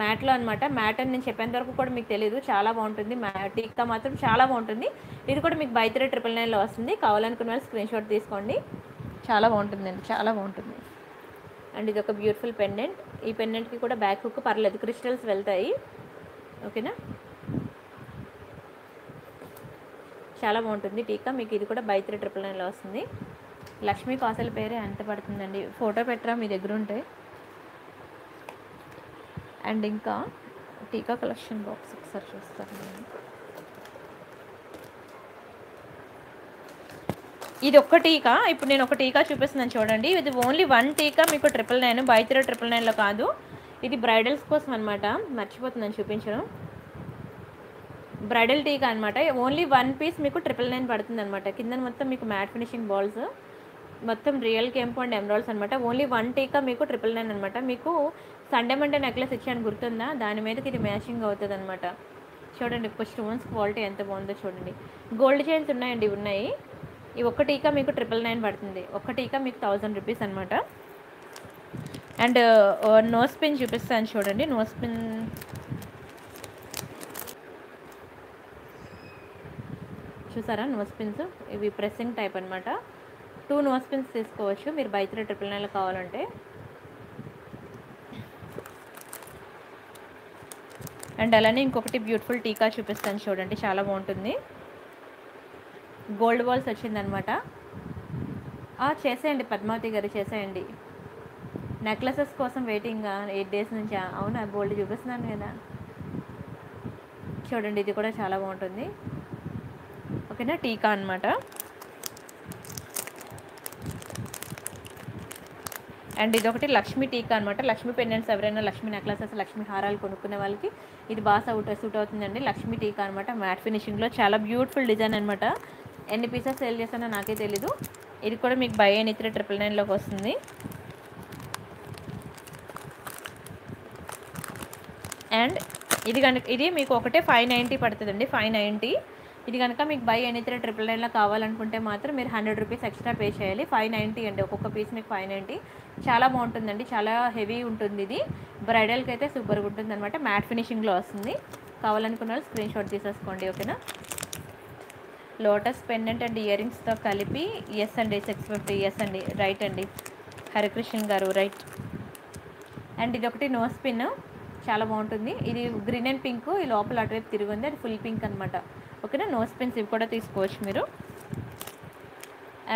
మ్యాట్లో అనమాట. మ్యాట్ అని నేను చెప్పేంత వరకు కూడా మీకు తెలియదు. చాలా బాగుంటుంది టీకా మాత్రం చాలా బాగుంటుంది. ఇది కూడా మీకు బై 399 వస్తుంది. కావాలనుకున్న వాళ్ళు స్క్రీన్ షాట్ తీసుకోండి. చాలా బాగుంటుందండి, చాలా బాగుంటుంది. అండ్ ఇది ఒక బ్యూటిఫుల్ పెండెంట్. ఈ పెండెంట్కి కూడా బ్యాక్ హుక్ పర్లేదు, క్రిస్టల్స్ వెళ్తాయి. ఓకేనా, చాలా బాగుంటుంది టీకా. మీకు ఇది కూడా బై 399 వస్తుంది. లక్ష్మీ కాసల పేరే ఎంత పడుతుందండి. ఫోటో పెట్టరా మీ దగ్గర ఉంటే. అండ్ ఇంకా టీకా కలెక్షన్ బాక్స్ ఒకసారి చూస్తాను నేను. ఇది ఒక్క టీకా, ఇప్పుడు నేను ఒక టీకా చూపిస్తున్నాను చూడండి. ఇది ఓన్లీ 1 టీకా మీకు 999 బై 399 కాదు. ఇది బ్రైడల్స్ కోసం అనమాట. మర్చిపోతున్నాను చూపించడం. బ్రైడల్ టీకా అనమాట. ఓన్లీ 1 పీస్ మీకు 999 పడుతుంది అనమాట. కింద మొత్తం మీకు మ్యాట్ ఫినిషింగ్ బాల్స్, మొత్తం రియల్ కెంపు అండ్ ఎమరాల్డ్స్ అనమాట. ఓన్లీ 1 టీకా మీకు 999 అనమాట. మీకు సండే మండే నెక్లెస్ ఇచ్చాను గుర్తుందా, దాని మీదకి ఇది మ్యాచింగ్ అవుతుంది అనమాట. చూడండి ఇప్పుడు స్టోన్స్ క్వాలిటీ ఎంత బాగుందో చూడండి. గోల్డ్ చైన్స్ ఉన్నాయండి, ఉన్నాయి. ఈ ఒక్క టీకా మీకు 999 పడుతుంది. ఒక్క టీకా మీకు 1000 రూపీస్ అనమాట. అండ్ నోస్ పిన్ చూపిస్తాను చూడండి. నోస్ పిన్ చూసారా, నోస్ పిన్స్ ఇవి ప్రెస్సింగ్ టైప్ అనమాట. 2 నోస్ పిన్స్ తీసుకోవచ్చు మీరు బై 399 కావాలంటే. అండ్ అలానే ఇంకొకటి బ్యూటిఫుల్ టీకా చూపిస్తాను చూడండి. చాలా బాగుంటుంది. గోల్డ్ బాల్స్ వచ్చిందనమాట. చేసేయండి పద్మావతి గారు, చేసేయండి. నెక్లెసెస్ కోసం వెయిటింగ్ 8 డేస్ నుంచి. అవునా, గోల్డ్ చూపిస్తున్నాను కదా చూడండి. ఇది కూడా చాలా బాగుంటుంది. ఓకేనా, టీకా అనమాట. అండ్ ఇదొకటి లక్ష్మీ టీకా అనమాట. లక్ష్మీ పెండెంట్స్ ఎవరైనా లక్ష్మీ నెక్లెసెస్, లక్ష్మీ హారాలు కొనుక్కునే వాళ్ళకి ఇది బాగా సూట్ అవుతుందండి. లక్ష్మీ టీకా అనమాట. మ్యాట్ ఫినిషింగ్లో చాలా బ్యూటిఫుల్ డిజైన్ అనమాట. ఎన్ని పీసెస్ సేల్ చేస్తానో నాకే తెలీదు. ఇది కూడా మీకు బై 399 వస్తుంది. అండ్ ఇది కనుక ఇది మీకు ఒకటే 590 పడుతుందండి. 590. ఇది కనుక మీకు బై 399 కావాలనుకుంటే మాత్రం మీరు 100 రూపీస్ ఎక్స్ట్రా పే చేయాలి. 590 అండి ఒక్కొక్క పీస్ మీకు 590. చాలా బాగుంటుందండి, చాలా హెవీ ఉంటుంది. ఇది బ్రైడల్కి అయితే సూపర్గా ఉంటుంది అనమాట. మ్యాట్ ఫినిషింగ్లో వస్తుంది. కావాలనుకున్న వాళ్ళు స్క్రీన్ షాట్ తీసేసుకోండి. ఓకేనా, లోటస్ పెండెంట్ అండ్ ఇయర్ రింగ్స్తో కలిపి ఎస్ అండి 650. ఎస్ అండి, రైట్ అండి హరికృష్ణన్ గారు, రైట్. అండ్ ఇది ఒకటి నోస్ పిన్, చాలా బాగుంటుంది. ఇది గ్రీన్ అండ్ పింక్, ఈ లోపల అటువైపు తిరిగింది, అది ఫుల్ పింక్ అనమాట. ఓకేనా, నోస్ పిన్స్ ఇవి కూడా తీసుకోవచ్చు మీరు.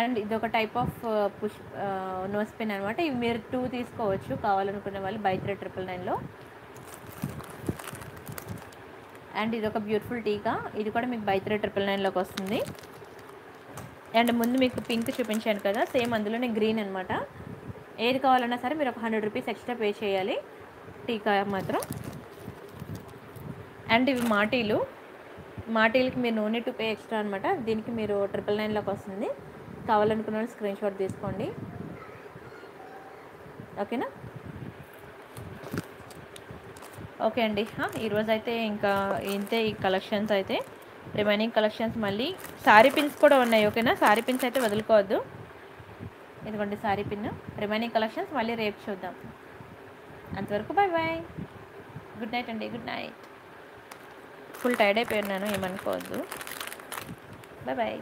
అండ్ ఇదొక type of push nose pin అనమాట. ఇవి మీరు 2 తీసుకోవచ్చు కావాలనుకునే వాళ్ళు బై 399. అండ్ ఇదొక బ్యూటిఫుల్ టీకా. ఇది కూడా మీకు బై 399 వస్తుంది. అండ్ ముందు మీకు పింక్ చూపించాను కదా, సేమ్ అందులోనే గ్రీన్ అనమాట. ఏది కావాలన్నా సరే మీరు ఒక 100 రూపీస్ ఎక్స్ట్రా పే చేయాలి టీకా మాత్రం. అండ్ ఇవి మాటీలు. మాటీలకి మీరు నూనె 2 పే ఎక్స్ట్రా అనమాట. దీనికి మీరు 999 వస్తుంది. కావాలనుకున్న వాళ్ళు స్క్రీన్ షాట్ తీసుకోండి. ఓకేనా, ఓకే అండి. ఈరోజు అయితే ఇంకా ఇంతే ఈ కలెక్షన్స్ అయితే. రిమైనింగ్ కలెక్షన్స్ మళ్ళీ శారీ పిన్స్ కూడా ఉన్నాయి. ఓకేనా, శారీ పిన్స్ అయితే వదులుకోవద్దు. ఎందుకంటే శారీ పిన్ రిమైనింగ్ కలెక్షన్స్ మళ్ళీ రేపు చూద్దాం. అంతవరకు బాయ్ బాయ్. గుడ్ నైట్ అండి, గుడ్ నైట్. ఫుల్ టైర్డ్ అయిపోయినాను ఏమనుకోవద్దు. Bye bye.